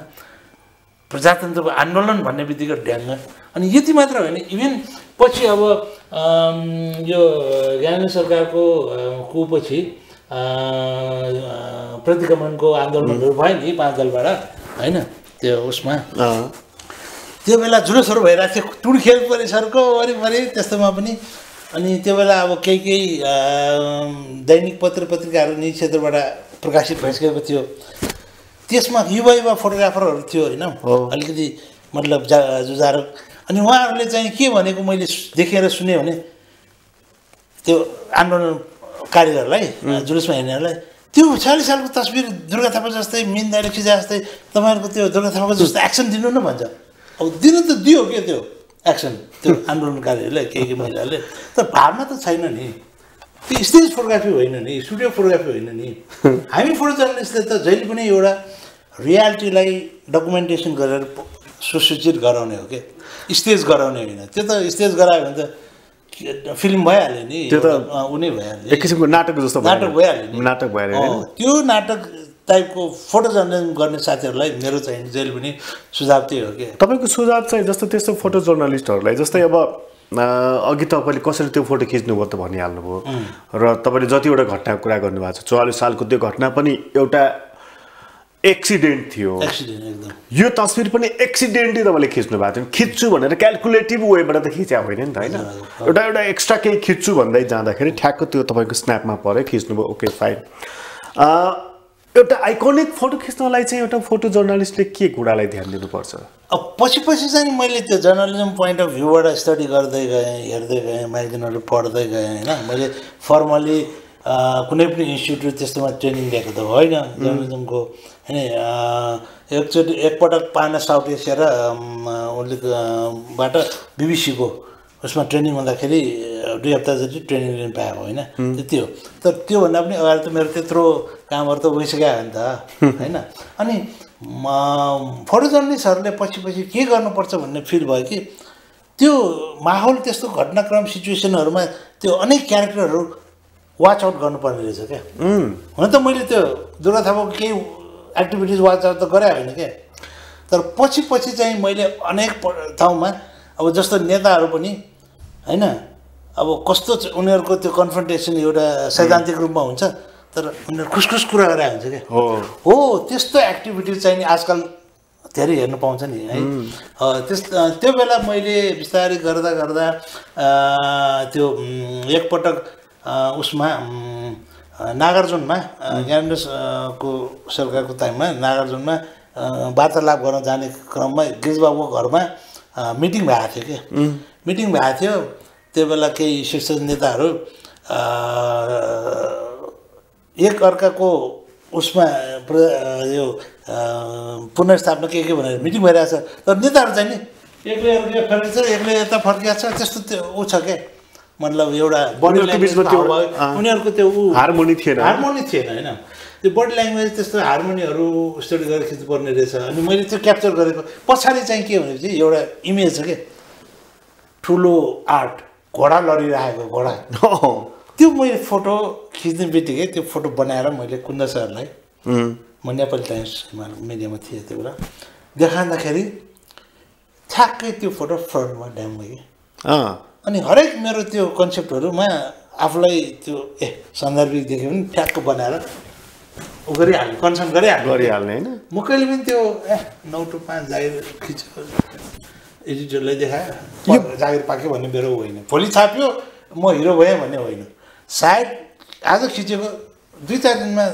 प्रजातन्त्रको आन्दोलन भन्ने बित्तिकै ढ्याङ्ग अनि यति मात्र होइन इभन पछि अब यो ज्ञानेन्द्र सरकारको कुपछि प्रतिक्रमणको आन्दोलनहरु भयो नि पाँच दलबाट हैन त्यो उसमा त्यो बेला जुलुसहरु भइराथे टुडखेल परिसरको वरिपरि त्यस्तोमा पनि अनि त्यो बेला अब केही दैनिक पत्र पत्रिकाहरु नि क्षेत्रबाट प्रकाशित भइसकेको थियो त्यसमा युवायुवा फोटोग्राफरहरु थियो हैन अलिकति मतलब जुझारु अनि उहाँहरुले चाहिँ के भनेको मैले देखेर सुने भने त्यो आन्दोलन कार्यहरुलाई जुलुसमा हिँड्नेहरुलाई त्यो ४६ सालको तस्बिर दुर्गा थापा जस्तै मीन दाइले खिचे जस्तै तपाईहरुको त्यो दुर्गा थापाको जस्तो एक्सन दिनु न भन्छ अब दिनु त दियो के त्यो एक्सन त्यो आन्दोलनकारीहरुले के महिलाले तर भावना त छैन नि त्यो स्टेज फोटोग्राफी होइन नि स्टुडियो फोटोग्राफी होइन नि हामी फोटो जर्नलिस्टले त जहिले पनि एउटा रियालिटीलाई डकुमेन्टेसन गरेर सुसूचित गराउने हो के स्टेज गराउने हैन त्यो त स्टेज गरायो भने त फिल्म भइहाल्यो नि त्यो त उनी भइहाल्यो एक किसिमको नाटक जस्तो भयो नाटक भइहाल्यो त्यो नाटक टाइपको फोटो जर्नलिज्म गर्ने साथीहरुलाई मेरो चाहिँ जहिले पनि सुझाव त्यही हो के तपाईको सुझाव चाहिँ जस्तो त्यस्तो फोटो जर्नलिस्टहरुलाई जस्तै अब अघि तपाईले कसरी त्यो फोटो खिच्नु भयो त भनि हाल्नु भयो र तपाईले जति एउटा घटनाको कुरा गर्नु भएको छ 44 सालको त्यो घटना पनि एउटा एक्सिडेन्ट थियो एक्सिडेन्ट एकदम यो तस्बिर पनि एक्सिडेन्टली तपाईले खिच्नु भएको थियो खिच्छु भनेर क्याल्कुलेटिभ वेबाट त खिच्या होइन नि त हैन एउटा एउटा एक्स्ट्रा केही खिच्छु भन्दै जाँदाखेरि ठ्याक्क त्यो तपाईको स्न्यापमा पर्यो खिच्नु भयो ओके फाइन एउटा आइकोनिक फोटो खिच्नलाई चाहिँ एउटा फोटो जर्नलिस्टले के कुरालाई ध्यान दिनुपर्छ अब पछि चाहिँ मैले त्यो जर्नलिज्म पोइन्ट अफ भ्यूबाट स्टडी गर्दै गए हेर्दै गए म्यागजिनहरु पढ्दै गए हैन मैले फर्मली कुनै पनि इन्स्टिट्युट त्यस्तोमा ट्रेनिङ दिएको त होइन जर्नलिज्मको हैन एकचोटी एकपटक पाना साउथ एसिया र उनलेबाट बीबीसीको उसमा ट्रेनिङ हुँदाखेरि २ हप्ता जति ट्रेनिङ लिन पाएको हैन त्यति हो तर त्यो भन्दा पनि अगाडि त मेरो त्यत्रो कामहरु त भइसक्यो नि त हैन अनि फोटो जर्नलिस्टहरुले पछि के गर्नुपर्छ भन्ने फिल भयो कि त्यो माहौल त्यस्तो घटनाक्रम सिचुएसनहरुमा त्यो अनेक क्यारेक्टरहरु वाच आउट गर्नुपर्ने रहेछ के हुन त मैले त्यो दुर्गा थापाको केही एक्टिभिटिज वाच आउट त गरे हैन के तर पछि चाहिँ मैले अनेक ठाउँमा अब जस्तो नेताहरु पनि हैन अब कस्तो उनीहरुको त्यो कन्फ्रन्टेसन एउटा सैद्धान्तिक रूपमा हुन्छ तर उनीहरु खुसखुस कुरा गरे हुन्छ के हो त्यस्तो एक्टिभिटी चाहिँ आजकल धेरै हेर्न पाउँछ नि है त्यो बेला मैले विस्तारै गर्दा गर्दा त्यो एकपटक उसमा नागार्जुनमा ज्ञानेन्द्र को सरकारको टाइममा नागार्जुनमा वार्तालाप गर्न जाने क्रममा गिरिजबाबुको घरमा मिटिङ भएको थियो के मिटिङ भएको थियो त्यो बेला केही शीर्ष नेताहरु एक अर्काको उसमा यो पुनर्स्थापना के भनेर मिटिङ भइरहेछ तर नेताहरु चाहिँ नि एकले अर्को फर्किन्छ एकले यता फर्किन्छ त्यस्तो त्यो उ छ के मतलब एउटा बडी ल्याङ्ग्वेजको त्यो उनीहरुको त्यो हार्मोनी थिएन हैन त्यो बडी ल्याङ्ग्वेज त्यस्तो हार्मोनीहरु स्टडी गरेर खिच्नु पर्ने रहेछ अनि मैले त्यो क्याप्चर गरेको पछाडी चाहिँ के भनेपछि एउटा इमेज छ के ठुलो आर्ट घोडा लडिरहेको घोडा त्यो मैले फोटो खिच्ने बित्तिकै त्यो फोटो बनाएर मैले कुन्द सरलाई म नेपाल टाइम्स मिडियामा थिए त्यो बेला देखाउँदाखेरि ठ्याक्कै त्यो फोटो फ्रन्टमा ड्याम्मै अनि हरेक मेरो त्यो कन्सेप्टहरुमा आफुलाई त्यो सन्दर्भिक देख्यो भने ट्यागको बनाएर उगरी हाल्नु कन्सर्न गरि हाल्ने हैन म कहिले पनि त्यो 9 to 5 जागिर खिचेको एडिटरलाई देखाए जागिर पाके भन्ने मेरो होइन भोलि छाप्यो म हिरो भए भन्ने होइन सायद आज खिचेको 2-4 दिनमा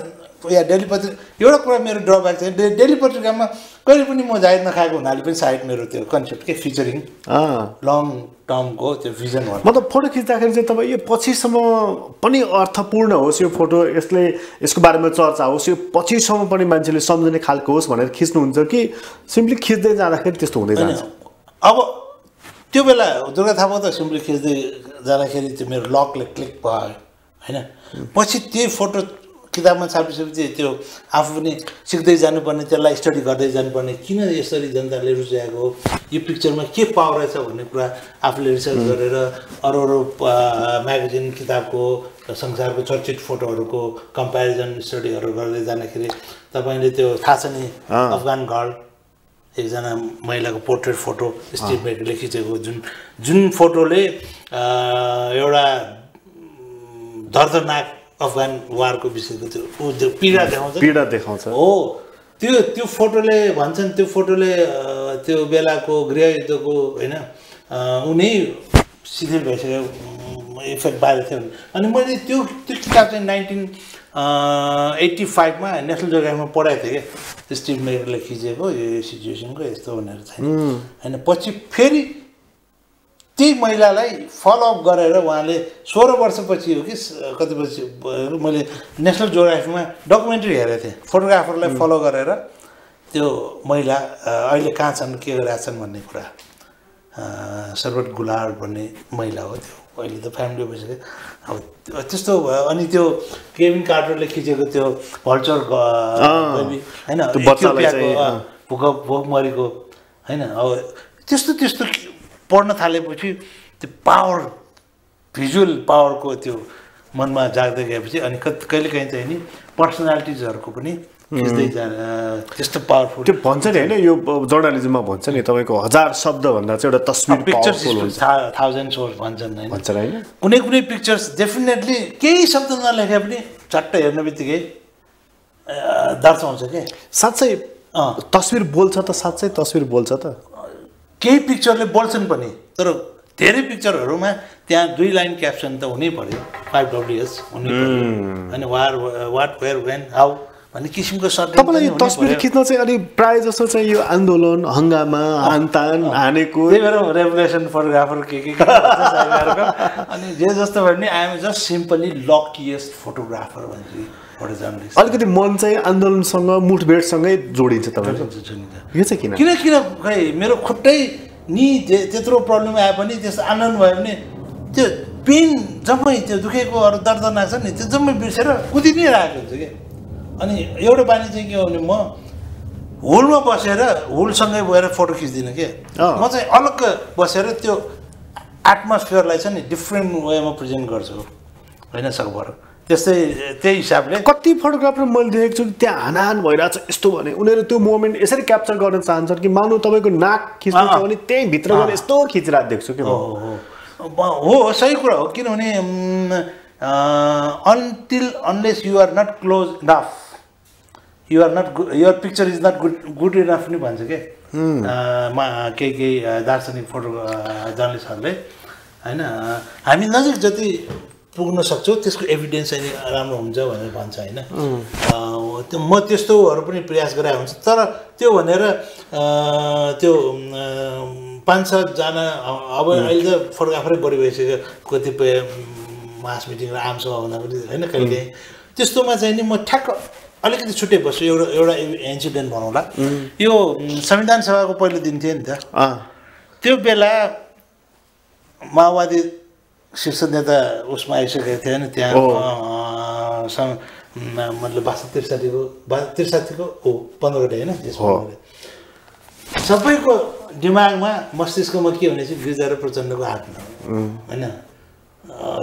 Yeah, daily paper. You are a mere drawback. Daily paper, I am. Currently, only more than I have gone. Side me rotate concept के featuring. Ah. Long term go the vision one. मतलब photo खींचता है जब तब ये पच्चीसवां पनी अर्थपूर्ण हो उसी फोटो इसलिए इसके बारे में चर्चा हो उसी पच्चीसवां पनी मानचित्र समझने खाल कोस बने खींचने उनसे कि simply खींचते जाना है किस तो नहीं जाना. अब त्यो बेला दुर्गा था वो तो simply खींचते जाना है कि मेरे lock ले click पाए है ना. पच्चीस ये फोटो किताबमा छापिसकेपछि त्यो आफू पनि सिक्दै जानुपर्ने त्यसलाई स्टडी गर्दै जानुपर्ने किन यसरी जनताले रुचाएको हो यो पिक्चरमा के पावर रहेछ भन्ने कुरा आफूले रिसर्च गरेर अरु म्यागजिन किताबको संसारको चर्चित फोटोहरुको कम्प्यारिजन स्टडीहरु गर्दै जाँदाखेरि तपाईले त्यो थाहा छ नि अफगान गर्ल एकजना महिलाको पोर्ट्रेट फोटो स्टिभ बेकले खिचेको जुन फोटोले एउटा दर्दनाक अफगान वारको विषयको त्यो पीडा देखाउँछ हो त्यो त्यो फोटोले भन्छन् त्यो फोटोले त्यो बेलाको गृहयुद्धको हैन उनी सिधै भइसक्यो इफेक्ट बारे थियो अनि मैले त्यो त्यो किताब चाहिँ 1985 मा नेशनल ज्योग्राफीमा पढाएको थिए के स्टिभ मेयरले खिचेको यो सिचुएसनको यस्तो भनेर चाहिँ हैन पछि फेरि ती महिलालाई फलो अप गरेर उहाँले 16 वर्षपछि हो कि कति वर्षपछि मैले नेशनल ज्योग्राफीमा डकुमेन्ट्री हेरेथे फोटोग्राफरलाई फलो गरेर त्यो महिला अहिले कहाँ छन् के गरिरहेछन् भन्ने कुरा सर्वत गुलाल भन्ने महिला हो त्यो अहिले त फ्यामिली भइसक्यो अब त्यस्तो अनि त्यो केभिन कार्टरले खिचेको त्यो भल्चर बेबी हैन भोकमरीको हैन अब त्यस्तो त्यस्तो पढ्न थालेपछि त्यो पावर भिजुअल पावर को त्यो मनमा जाग्दै गएपछि अनि कहिले कहिले चाहिँ नि पर्सनालिटीजहरुको पनि खिच्दै जाने त्यस्तो पावरफुल त्यो भन्छ नि हैन यो जर्नलिज्ममा भन्छ नि तपाईको 1000 शब्द भन्दा चाहिँ एउटा तस्बिर पावरफुल हुन्छ 1000 शब्द भन्छन् हैन कुनै कुनै पिक्चर्स डेफिनेटली केही शब्द नलेखे पनि झट्ट हेर्नेबित्तिकै दर्शाउँछ के साच्चै तस्बिर बोल्छ त साच्चै तस्बिर बोल्छ त केही पिक्चरले बोल्छन् पनि तर धेरै पिक्चरहरुमा त्यहाँ दुई लाइन क्याप्सन त हुनै पर्यो 5Ws हुनै पर्यो हैन वार व्हाट वेयर व्हेन हाउ भन्ने किसिमको शब्द तपाईलाई यो तस्बिर खिच्न चाहिँ अलि प्राय जसो चाहिँ यो आन्दोलन हंगामा आन्तन हानेको त्यही भएर रेभोल्युसन फोटोग्राफर के सरकारको अनि जे जस्तो भए पनि I am just simply luckiest photographer भन्छु फोटो जर्नलिस्ट अलिकति मन चाहिँ आन्दोलनसँग मुठभेडसँगै जोडिन्छ तपाईको यो चाहिँ किन किन खै मेरो खुट्टै नि त्यत्रो प्रब्लम आए पनि त्यस आनन्द भयो भने त्यो पेन जम्मै त्यो दुखेको अरु दर्दनाक छ नि त्यो जम्मै बिर्सेर कुदि नै राखेको हुन्छ के अनि एउटा बानी चाहिँ के हो भने म होलमा बसेर होलसँगै गएर फोटो खिच्दिन के म चाहिँ अलग बसेर त्यो एटमोस्फियरलाई चाहिँ नि डिफरेन्ट वेमा प्रेजेन्ट गर्छु हैन सकभर त्यसै त्यही हिसाबले कति फोटोग्राफर मैले देखेको छु त्यहाँ हनान भइराछ यस्तो भने उनीहरु त्यो मोमेन्ट यसरी क्याप्चर गर्न चाहन्छन् कि मान्नु तपाईको नाक खिच्नु छ भने त्यही भित्र गएर यस्तो खिचिरात देख्छु के हो सही कुरा हो किनभने until unless you are not close enough you are not your picture is not good enough नि भन्छ के के दार्शनिक फोटो जर्नलिस्टहरुले हैन हामी नजिक जति पुग्न सक्छौ त्यसको एभिडेन्स अनि राम्रो हुन्छ भनेर भन्छ हैन त्यो म त्यस्तोहरु पनि प्रयास गरे हुन्छ तर त्यो भनेर त्यो 5-7 जना अब अहिले त फोटोग्राफरै बढी भइसक्यो कतिपय मास मिटिङ र आम सभा हुँदा पनि हैन कहिले त्यस्तोमा चाहिँ नि म ठ्याक्क अलिकति छुटे बस्छु एउटा इन्सिडेन्ट बनाउँला यो संविधान सभाको पहिलो दिन थियो नि त त्यो बेला माओवादी शीर्ष नेता उसमा आइसकेको थियो नि त्यहाँ मतलब 63 को 15 गते हैन सबैको दिमागमा मस्तिष्कमा के हुने चाहिँ गिरिजा र प्रचण्डको हातमा हैन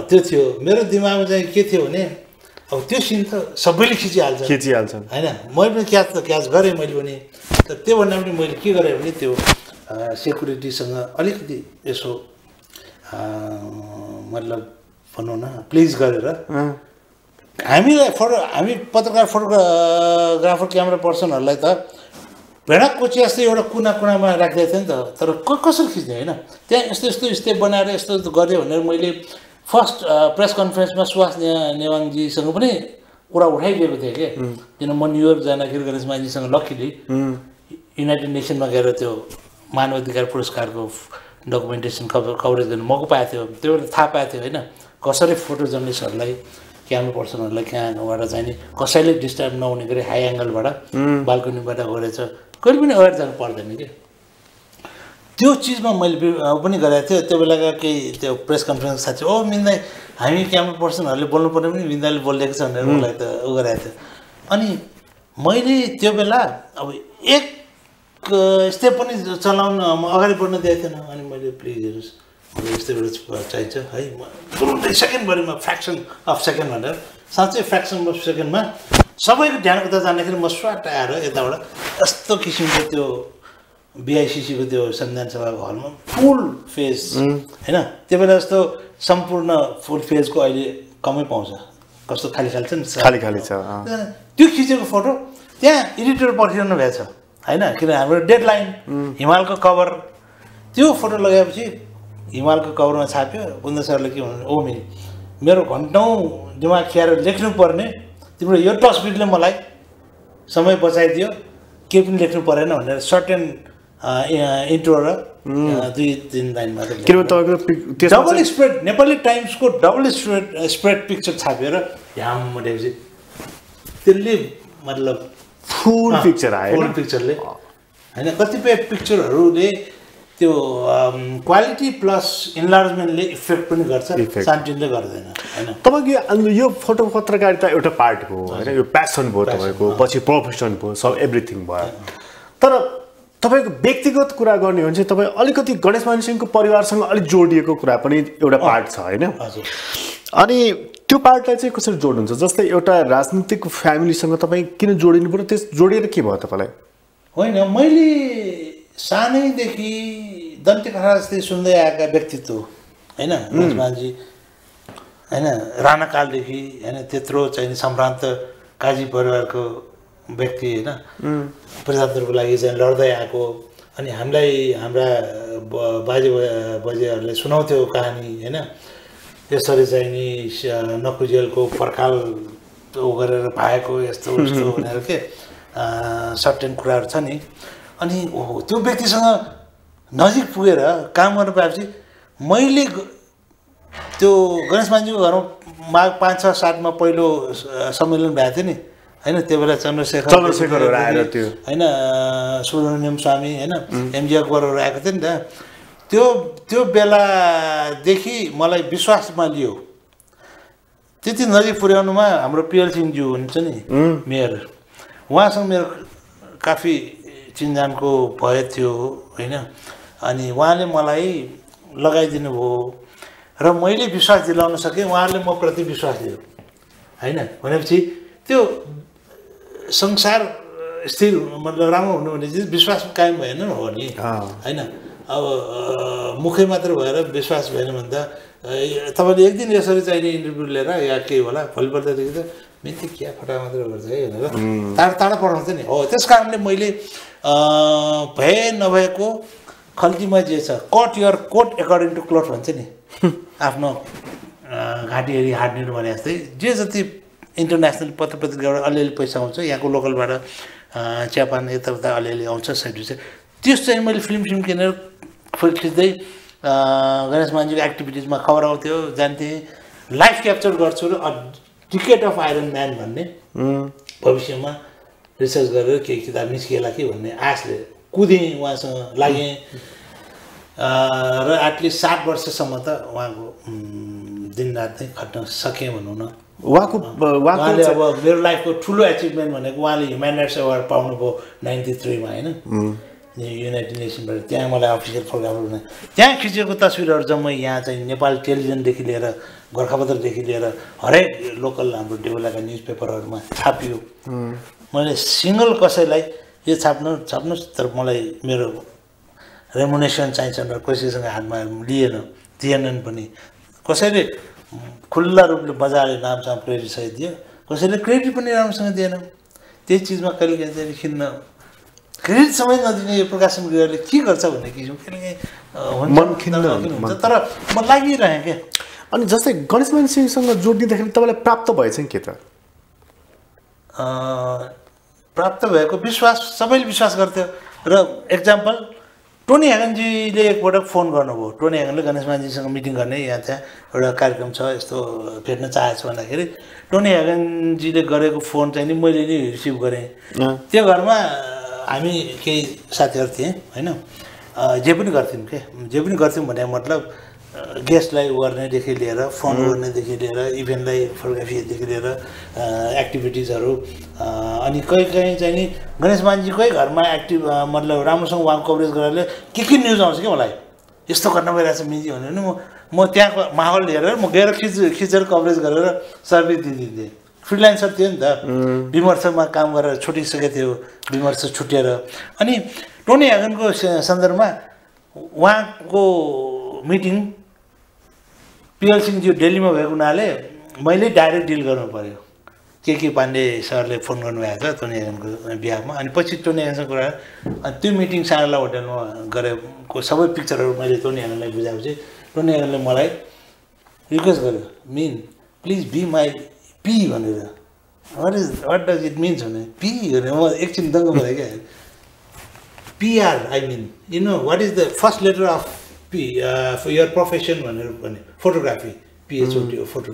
त्यो थियो मेरो दिमागमा चाहिँ के थियो भने अब त्यो सिन त सबैले खिचिहाल्छन् हैन मैले पनि क्याच गरे मैले पनि तर त्यो भन्दा पनि मैले के गरे भने त्यो सेक्युरिटीसँग अलिकति यसो मतलब भनौं न प्लिज गरेर हामीलाई हामी पत्रकार फोटोग्राफर क्यामेरा पर्सनहरुलाई त भेडाको चियास्ते एउटा कुनामा राख्दै थिए नि त तर कसरी खिच्ने हैन त्यहाँ यस्तो यस्तो स्टेप बनाएर यस्तो गरे भनेर मैले फर्स्ट प्रेस कन्फरेन्समा सुवास नेवाङजीसँग पनि कुरा उठाइदिएको थियो के किन म न्यूयर्क जाँदाखेरि गणेशमाजीसँग लकीली युनाइटेड नेसनमा गएर त्यो मानव अधिकार पुरस्कारको डकुमेन्टेसन कभरेज गर्न मौका पाएको थियो त्यो थाहा पाएको थियो हैन कसरी फोटो जर्नलिस्टहरुलाई क्यामेरा पर्सनहरुलाई क्यानबाट चाहिँ नि कसैले डिस्टर्ब नहुने गरी हाई एंगलबाट बाल्कनीबाट गरेछ कहिले पनि अवेर जानु पर्दैन के त्यो चीजमा मैले पनि गरेको थिए त्यो बेलाका केही त्यो प्रेस कन्फरेन्स साथी ओ मिन्दा हामी क्यामेरा पर्सनहरुले बोल्नु पर्ने पनि मिन्दाले बोलेको छ भनेर मलाई त उ गरेको थियो अनि मैले त्यो बेला अब एक स्टेप पनि चलाउन म अगाडि बढ्न दिएथेन अनि मैले प्लिज हेर्नुस् मलाई यस्तो बेला चाहिन्छ है म पुरै सेकेन्ड भरिमा फ्र्याक्सन अफ सेकेन्ड भनेर साँच्चै फ्र्याक्सन अफ सेकेन्डमा सबैको ध्यान उता जाँदाखेरि म स्वाट आएर यताबाट यस्तो किसिमको त्यो बीआईसीसी को त्यो संविधान सभाको हलमा फुल फेज हैन त्यसबेला जस्तो सम्पूर्ण फुल फेज को अहिले कमै पाउँछ कस्तो खाली खाली छ नि खाली खाली छ त्यो खिचेको फोटो त्यहाँ एडिटर पर्खिरहनु भएको छ हैन किन हाम्रो डेडलाइन हिमालको कभर त्यो फोटो लगाएपछि हिमालको कभरमा छाप्यो बुन्द सरले के भन्नु ओ मेरो घण्टौं दिमाग खेर लेख्नु पर्ने तिम्रो यो तस्बिरले मलाई समय बचाइदियो के पनि लेख्नु परेन भनेर सर्ट एन्ड इन्ट्रो र दुई तीन लाइनमा डबल स्प्रेड नेपाली टाइम्सको डबल स्प्रेड पिक्चर छापेर ह्याम भनेपछि त्यसले मतलब फुल पिक्चर आयो फुल पिक्चरले हैन कतिपय पिक्चरहरुले त्यो क्वालिटी प्लस इन्लार्जमेन्टले इफेक्ट पनि गर्छ सान्टिनले गर्दैन हैन तपाईको यो फोटो पत्रकारिता एउटा पार्ट हो हैन यो प्यासन भयो तपाईको पछि प्रोफेसन भयो सब एभ्रीथिङ भयो तर तपाईको व्यक्तिगत कुरा गर्ने हो भने चाहिँ तपाई अलिकति गणेशमान सिंहको परिवारसँग अलि जोडिएको कुरा पनि एउटा पार्ट छ हैन अनि त्यो पार्टलाई चाहिँ कसरी जोड्नुहुन्छ जस्तै एउटा राजनीतिक फ्यामिलीसँग तपाई किन जोडिनु पर्यो त्यस जोडिएर के भयो तपाईलाई होइन मैले सानैदेखि दन्तेकथा जस्तै सुन्दै आएका व्यक्तित्व हैन गणेशमानजी हैन राणा कालदेखि हैन त्यत्रो चाहिँ सम्भ्रान्त काजी परिवारको व्यक्ति हैन प्रजातन्त्रको लागि चाहिँ लड्दै आएको अनि हामीलाई हाम्रा बाजे बजेहरूले सुनाउँथ्यो कहानी हैन त्यसरी चाहिँ नि नकुजेलको पर्खाल उ गरेर भाएको यस्तो उस्तो भनेर के सर्टेन कुराहरु छ नि अनि ओहो त्यो व्यक्तिसँग नजिक पुगेर काम गर्न पाएपछि मैले त्यो गणेशमानजीको घरमा माघ ५ ६ ७ मा पहिलो सम्मेलन भएको थियो नि हैन त्यसबेला चन्द्रशेखरहरु आएर थियो हैन सुब्रमण्यम स्वामी हैन एमजी अकबरहरु आएको थियो नि त त्यो त्यो बेला देखि मलाई विश्वासमा लियो त्यति नजिक पुर्याउनुमा हाम्रो पीएल सिंहज्यू हुनुहुन्छ नि मेयर उहाँसँग मेरो काफी चिन्जानको भए थियो हैन अनि उहाँले मलाई लगाइदिनु भो र मैले विश्वास दिलाउन सके उहाँले म प्रति विश्वास दिए हैन भनेपछि त्यो संसार स्थिर मतलब राम्रो हुनु भने चाहिँ विश्वास कायम भएन हो नि हैन अब मुखै मात्र भएर विश्वास भएन भन्दा तपाईले एक दिन यसरी चाहिँ इन्टरभ्यु लिएर या के होला भोलिपल्ट देखि त मिन्थे क्या फटा मात्र गर्छ है भनेर टाढा पठाउँछ नि हो त्यसकारणले मैले भए नभएको खल्तीमा जे छ cut your coat according to cloth भन्छ नि आफ्नो घाँटी हेरी हाड निर्णय भने जस्तै जे जति इन्टरनेसनल पत्र पत्रिकाबाट अलिअलि पैसा आउँछ यहाँको लोकलबाट चियापान यताउता अलिअलि आउँछ साइड त्यस चाहिँ मैले फिल्म किनेर खिच्दै गणेशमानजीको एक्टिभिटिजमा खबर आउँथ्यो जान्थेँ लाइफ क्याप्चर गर्छु र टिकेट अफ आइरन म्यान भन्ने भविष्यमा रिसर्च गरेर केही किताब निस्किएला के भन्ने आशले कुदेँ उहाँसँग लागेँ र एटलिस्ट 7 वर्षसम्म त उहाँको दिनरात नै खट्न सकेँ भनौँ न उहाँले अब मेरो लाइफको ठुलो एचिभमेन्ट भनेको उहाँले ह्युमन राइट्स अवार्ड पाउनुभयो 93 मा होइन युनाइटेड नेसनबाट त्यहाँ मलाई अफिसियल प्रोग्रामहरू त्यहाँ खिचेको तस्विरहरू जम्मै यहाँ चाहिँ नेपाल टेलिभिजनदेखि लिएर गोर्खापत्रदेखि लिएर हरेक लोकल हाम्रो डेभलपका न्युज पेपरहरूमा छापियो मैले सिंगल कसैलाई यो छाप्नुहोस् तर मलाई मेरो रेमुनेसन चाहिन्छ भनेर कसैसँग हातमा लिएन दिएनन् पनि कसैले खुल्ला रूपले बजारले नामसँग क्रेडिट सहित दियो कसैले क्रेडिट पनि राम्रोसँग दिएन त्यही चिजमा कहिलेकाहीँ खिन्न क्रेडिट समय नदिने यो प्रकाशन गृहले के गर्छ भन्ने किसिम हुन्छ तर म लागिरहेँ क्या अनि जस्तै गणेशमान सिंहसँग जोडिँदाखेरि तपाईँलाई प्राप्त भएछ के त प्राप्त भएको विश्वास सबैले विश्वास गर्थ्यो र एक्जाम्पल टोनी ह्यागन जीले एकपटक फोन गर्नुभयो टोनी ह्यागनले गणेशमान जीसँग मिटिङ गर्ने यहाँ चाहिँ एउटा कार्यक्रम छ यस्तो भेट्न चाहेछ भन्दाखेरि टोनी ह्यागन जीले गरेको फोन चाहिँ नि मैले नि रिसिभ गरे त्यो घरमा हामी केही साथीहरु थिए हैन जे पनि गर्थ्यौं के जे पनि गर्थ्यौं भने मतलब गेस्टलाई गर्ने देखि लिएर फोन गर्ने देखि लिएर इभेन्टलाई फोटोग्राफी देखि लिएर एक्टिभिटीजहरु अनि कहिलेकाहीँ चाहिँ नि गणेशमान जीकै घरमा एक्टिभ मतलब राम्रोसँग वाम कभरेज गरेले के न्यूज आउँछ के मलाई यस्तो गर्न भइराछ मिजी भन्यो नि म त्यहाँको माहौल हेरेर म गएर खिचेर कभरेज गरेर सर्भिस दिदिन्थे फ्रीलान्सर थियो नि त विमर्शमा काम गरेर छुटिसके थियो विमर्श छुटेर अनि टोनी ह्यागनको सन्दर्भमा उहाँको मिटिङ पीएल सिंह जी दिल्लीमा भएको नाले मैले डाइरेक्ट डिल गर्नु पर्यो केकी पाण्डे सरले फोन गर्नु भएको छ टोनी ह्यागनको बिहामा अनि पछि टोनी ह्यागनको कुरा अनि त्यो मिटिङ सारला होटलमा गरेको सबै पिक्चरहरु मैले टोनी ह्यागनलाई बुझाउँछु टोनी ह्यागनले मलाई रिक्वेस्ट गर्यो mean please be my P भनेर व्हाट डज इट मीन्स भने पी भने म एकछिन दङ्ग भए के PR I mean you know what is the first letter of P for your profession photography PhD photo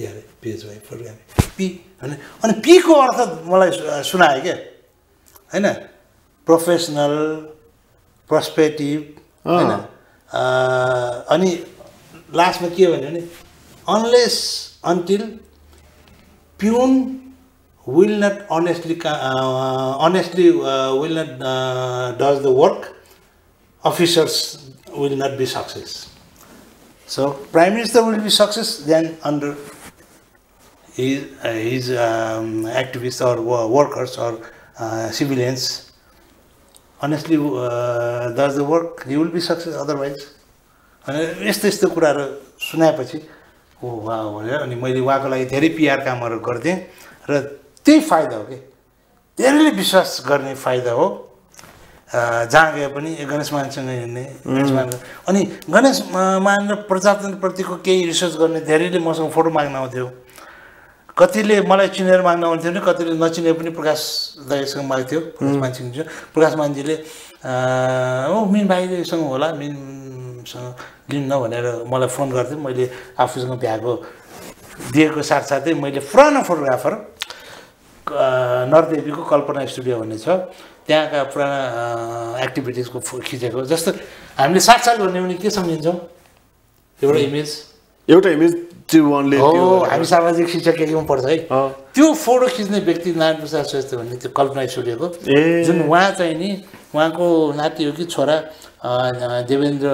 yeah PhD photography P and P को अर्थ मलाई सुनाए के हैन प्रोफेसनल पर्सपेक्टिभ हैन अनि लास्टमा के भन्यो नि unless until pun will not honestly will not does the work officers will not be success. So Prime Minister will be success then under his activists or workers or civilians. Honestly, does the work he will be success otherwise. And यस्तो कुराहरु सुनाएपछि ओ वाह भनेर अनि मैले उहाँको लागि धेरै PR कामहरु गर्थे र त्यही फाइदा हो के धेरैले विश्वास गर्ने फाइदा हो जहाँ गए पनि गणेशमानसँग हिँड्ने अनि गणेशमान र प्रजातन्त्रप्रतिको केही रिसर्च गर्ने धेरैले मसँग फोटो माग्न आउँथ्यो कतिले मलाई चिनेर माग्न आउँथ्यो नि कतिले नचिने पनि प्रकाश दाइसँग माग्थ्यो गणेशमान सिंहज्यू प्रकाशमान जीले ओ मीन भाइसँग होला मीनसँग लिन्न भनेर मलाई फोन गर्थे मैले आफूसँग भ्याएको दिएको साथसाथै मैले पुरानो फोटोग्राफर नरदेवीको कल्पना स्टुडियो भन्ने छ त्यहाँका पुराना एक्टिभिटीज को खिचेको जस्तो हामीले 7 साल भन्ने भने के सम्झन्छौ एउटा इमेज त्यो वनले त्यो हामी सामाजिक शिक्षा केकेमा पर्छ है त्यो फोटो खिच्ने व्यक्ति नारायण प्रसाद श्रेष्ठ भन्ने त्यो कल्पना स्टुडियोको जुन उहाँ चाहिँ नि उहाँको नाति हो कि छोरा देवेन्द्र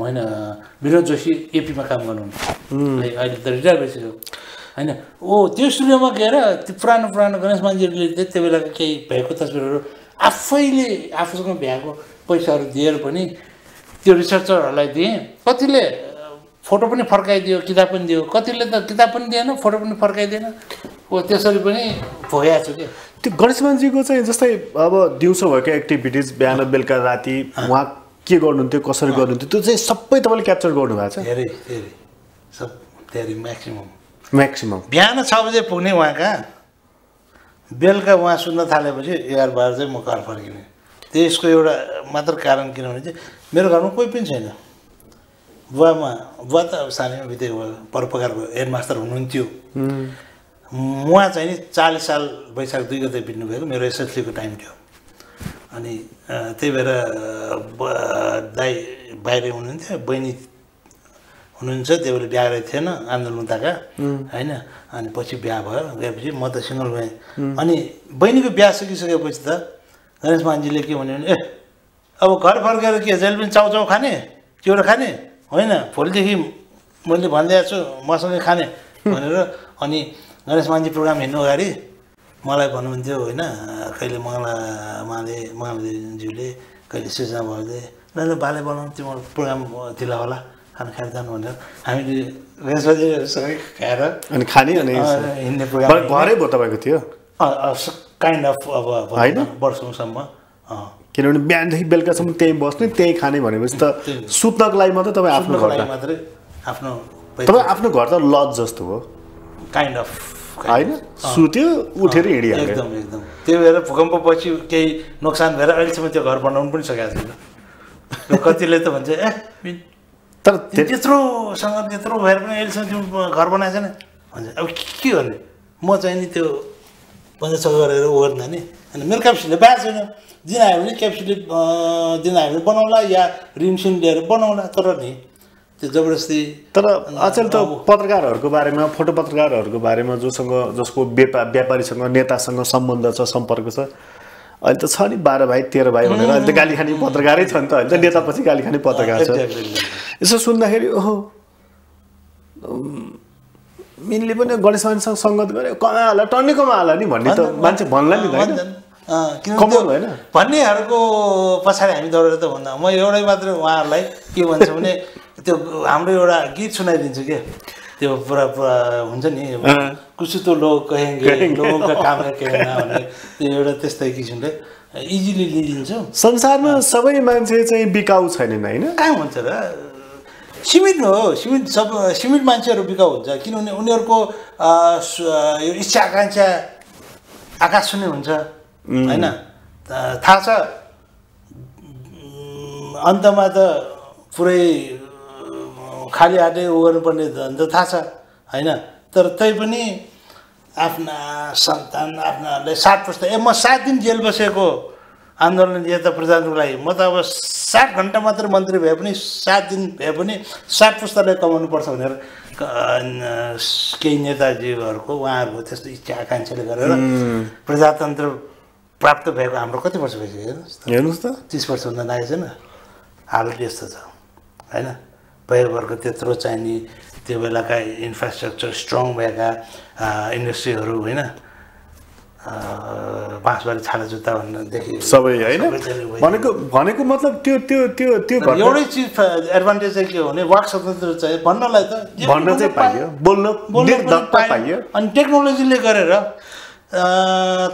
हैन विनोद जोशी एपी मा काम गर्नुहुन्छ अहिले त रिटायर भइसक्यो हैन ओ त्यो स्टुडियोमा गएर त्यो पुरानो गणेशमान जीले त्यति बेलाको केही भएको तस्बिरहरु आफैले आफूसँग भ्याएको पैसाहरु दिएर पनि त्यो रिसर्चरहरुलाई दिए कतिले फोटो पनि फर्काइदियो किताब पनि दियो कतिले त किताब पनि दिएन फोटो पनि फर्काइदिएन ओ त्यसरी पनि भोग्या छु के त्यो गणेशमान जीको चाहिँ जस्तै अब दिउँसो भएको एक्टिभिटीज बिहान बेलुका राति उहाँ के गर्नुहुन्थ्यो कसरी गर्नुहुन्थ्यो त्यो चाहिँ सबै तपाईले क्याप्चर गर्नु भएको छ धेरै सब धेरै म्याक्सिमम बिहान 6 बजे पुग्ने उहाँका बेलुका उहाँ सुन्न थालेपछि 11-12 चाहिँ म घर फर्किने त्यसको एउटा मात्र कारण किनभने चाहिँ मेरो घरमा कोही पनि छैन बुवा त सानैमा बितेको परप्रकारको हेडमास्टर हुनुहुन्थ्यो उहाँ चाहिँ नि 40 साल वैशाख 2 गते बित्नु भएको मेरो एसएलसी को टाइम थियो अनि त्यही भएर दाइ बाहिर हुनुहुन्थ्यो बहिनी हुनुहुन्छ त्यो बेला बिहा गरेको थिएन आन्दोलन उताका हैन अनि पछि बिहा भयो गएपछि म त सिंगल भएँ अनि बहिनीको बिहा सकिसकेपछि त गणेशमान जीले के भन्यो भने ए अब घर फर्केर के जेल पनि चाउचाउ खाने चिउरा खाने हैन भोलिदेखि मैले भन्दै छु मसँगै खाने भनेर अनि गणेशमान जी प्रोग्राम हेर्नु अगाडि मलाई भन्नुहुन्थ्यो हैन कहिले मङ्गलामाले कहिले सूचना भर्दै ल बाले बनाउँ त्यो प्रोग्राम दिला होला खान खान जानु भनेर हामीले गणेशजीसँगै खाएर अनि खाने अनि हिँड्ने प्रोग्राम घरै भयो तपाईको थियो काइन्ड अफ अब हैन वर्षौंसम्म किनभने बिहानदेखि बेलुकासम्म त्यही बस्ने त्यही खाने भनेपछि त सुत्नको लागि मात्र तपाई आफ्नो घर मात्रै आफ्नो तपाईँ आफ्नो घर त लज जस्तो हो काइन्ड अफ त्यो हाम्रो एउटा गीत सुनाइदिन्छु के त्यो पुरा हुन्छ नि कुछ तो लोग कहेंगे लोगों का काम है कहना भने त्यो एउटा त्यस्तै किसिमले इजिली लिइदिन्छ संसारमा सबै मान्छे चाहिँ बिकाउ छैनन् हैन के हुन्छ र सीमित हो सीमित सब सीमित मान्छेहरु बिकाउ हुन्छ किनभने उनीहरुको यो इच्छा आकांक्षा आकाश छुने हुन्छ हैन थाहा छ अन्तमा त पुरै खाली हातले गर्नुपर्ने त थाहा छ हैन तर त्यै पनि आफ्ना सन्तान आफ्नाले 7 वर्ष ए म 7 दिन जेल बसेको आन्दोलन नेता प्रधानलाई म त अब 7 घण्टा मात्र मन्त्री भए पनि 7 दिन भए पनि 7 पुस्तकले कमाउनु पर्छ भनेर केही नेताजीहरुको उहाँहरुको त्यस्तो इच्छा आकांक्षाले गरेर प्रजातन्त्र प्राप्त भएको हाम्रो कति वर्ष भइसक्यो हेर्नुस् त 30 वर्ष भन्दा नाइ छैन हाल त्यस्तो छ हैन पर्यटकको त्यत्रो चाहिने त्यो बेलाका इन्फ्रास्ट्रक्चर स्ट्रङ भएका इन्डस्ट्रीहरु हैन बाँसबारी छाला जुत्ता भन्न देखि सबै हैन भनेको मतलब त्यो त्यो त्यो त्यो एउटै चीज एडभान्टेज चाहिँ के हो भने वाक् स्वतन्त्र चाहिँ भन्नलाई त भन्न चाहिँ पाइयो बोल्न धक्क पाइयो अनि टेक्नोलोजीले गरेर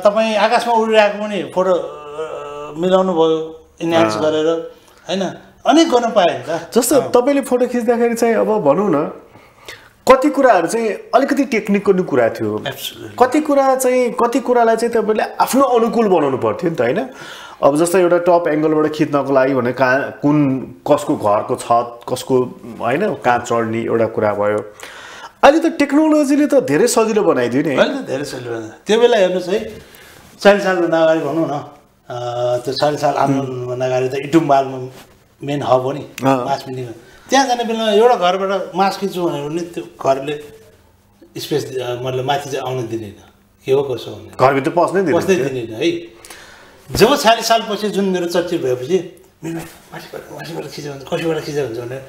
तपाई आकाशमा उडिरहेको पनि फोटो मिलाउनु भयो इन्हान्स गरेर हैन अनेक गर्न पाए नि त जस्तो तपाईले फोटो खिच्दाखेरि चाहिँ अब भन्नु न कति कुराहरु चाहिँ अलिकति टेक्निकल कुरा थियो कति कुरा चाहिँ कति कुरालाई चाहिँ तपाईले आफ्नो अनुकूल बनाउनु पर्थ्यो नि त हैन अब जस्तो एउटा टप एंगलबाट खिच्नको लागि भने कुन कसको घरको छत कसको हैन कहाँ चढ्ने एउटा कुरा भयो अहिले त टेक्नोलोजीले त धेरै सजिलो बनाइदियो नि हैन धेरै सजिलो बनायो त्यो बेला हेर्नुस् है ४० सालभन्दा अगाडि भन्नु न त्यो ४० साल आन्दोलनभन्दा अगाडि त इटुम्बालमा मेन हब हो नि मास मिटिङ त्यहाँ जाने बेलामा एउटा घरबाट मास किन्छु भनेर नि त्यो घरले स्पेस मतलब माथि चाहिँ आउन दिदैन के हो कसो हो घरभित्र पस्नै दिदैन है जब ४० सालपछि जुन मेरो चर्चित भएपछि मेरो माथिबाट खिचे हुन्छ कसैबाट खिचे हुन्छ भनेर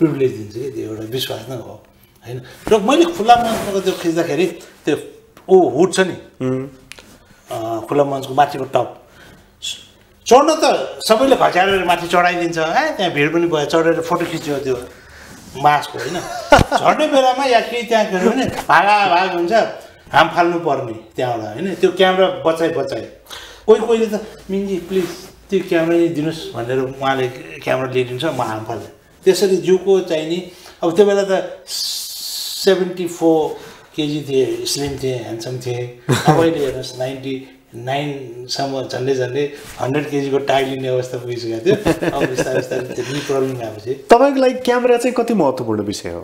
प्रिभिलेज दिन्छु कि त्यो एउटा विश्वास नै हो हैन र मैले खुला मञ्चको त्यो खिच्दाखेरि त्यो हुड छ नि खुला मञ्चको माथिको टप चढ्न त सबैले खचारेर माथि चढाइदिन्छ है त्यहाँ भिड पनि भयो चढेर फोटो खिच्यो त्यो मास्कको हैन झर्ने बेलामा या के त्यहाँ गयो भने भागाभाग हुन्छ हाम फाल्नु पर्ने त्यहाँबाट हैन त्यो क्यामेरा बचाइ कोही कोहीले त मिन्जी प्लिज त्यो क्यामेरा नि दिनुस् भनेर उहाँले क्यामेरा लिइदिन्छ म हाम फाल्छु त्यसरी जिउको चाहिने अब त्यो बेला त 74 केजी थिए स्लिम थिए ह्यान्डसम थिए अब अहिले हेर्नुस् 99 सम्म झन्डै 100 केजी को टाइल लिने अवस्था पुगिसक्यो त्यो अब विस्तार त्यो प्रब्लम आएपछि तपाईको लागि क्यामेरा चाहिँ कति महत्त्वपूर्ण विषय हो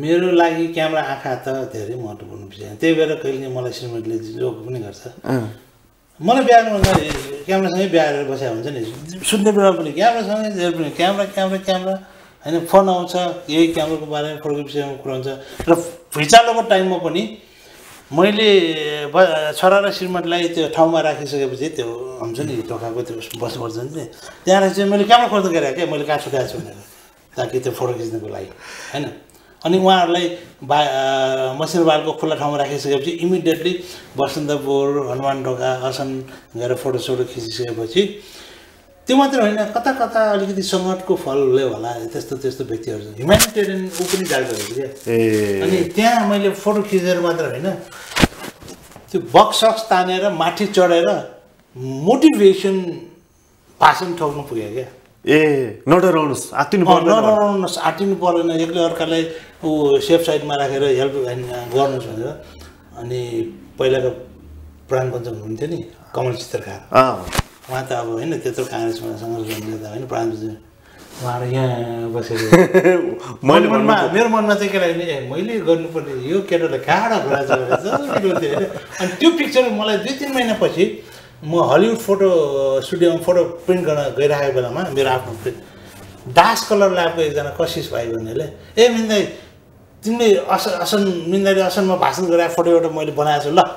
मेरो लागि क्यामेरा आँखा त धेरै महत्त्वपूर्ण विषय त्यही भएर कहिले मलाई श्रीमतीले जोक पनि गर्छ मलाई ब्यागमा क्यामेरासँगै ब्यागेर बसेको हुन्छ नि सुत्ने बेला पनि क्यामेरासँगै जेल पनि क्यामेरा क्यामेरा क्यामेरा हैन फोन आउँछ यही क्यामेराको बारेमा फोटोको विषयमा कुरा हुन्छ र फिचालोको टाइममा पनि मैले छोरा र श्रीमतीलाई त्यो ठाउँमा राखिसकेपछि त्यो हुन्छ नि ढोकाको त्यो बस्नुपर्छ नि त्यहाँ चाहिँ मैले क्यामेरा खोज्दै गरेँ के मैले कहाँ छुटाएको छु भनेर ताकि त्यो फोटो खिच्नको लागि हैन अनि उहाँहरूलाई मसिनवालको खुला ठाउँमा राखिसकेपछि इमिडिएटली बसन्तपुर हनुमान ढोका असन गएर फोटोसोटो खिचिसकेपछि त्यो मात्र हैन कता कता अलिकति संघर्षको फलले होला त्यस्तो त्यस्तो व्यक्तिहरु ह्युम्यानिटेरियन उ पनि जाग्दै हो के अनि त्यहाँ मैले फोटो खिचेर मात्र हैन त्यो बक्सक्स तानेर माथि चढेर मोटिभेसन भाषण ठोक्न पुगे के ए not around us. Atin Maria was it? Mona, you get a car and two pictures of Mola did in my Napachi, more Hollywood photo studio photo print gonna get high Belama, Mirapon. Das color lap is an accosis by Vanilla. Eh, mean they didn't mean that Asan Bassan photo of Molly Bonazola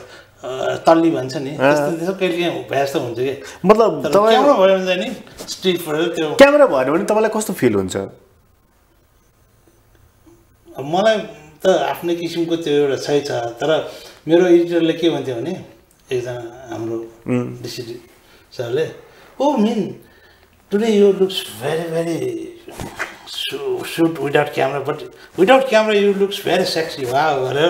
Totally once any. This okay. Best one. But camera, street for camera, why don't you cost of feel on, sir? मलाई त आफ्नै किसिमको त्यो एउटा सही छ तर मेरो एडिटरले के भन्थ्यो भने एकजना हाम्रो डिसिडी सरले oh mean today you looks very very shoot without camera but without camera you looks very sexy wow भनेर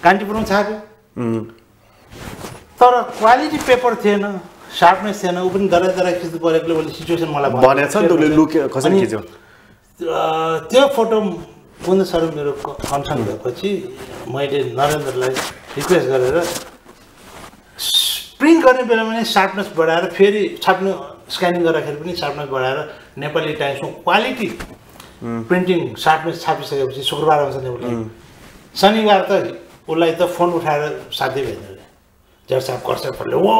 can't you pronounce happy? For a quality paper thin, sharpness and open the other situation. Malabon, त्यो फोटो पुनः sir मेरो concern भएपछि मैले नरेन्द्रलाई request गरेर print गर्ने बेलामा नै शार्पनेस बढाएर फेरि छाप्नु स्क्यानिङ गर्दाखेरि पनि शार्पनेस बढाएर नेपाली टाइम्सको क्वालिटी प्रिन्टिङ शार्पनेस छापिसकेपछि शुक्रबार आउँछ नि उसले शनिबार त उसलाई त फोन उठाएर साथी भेट्नु जर्साप गर्छ फले ओ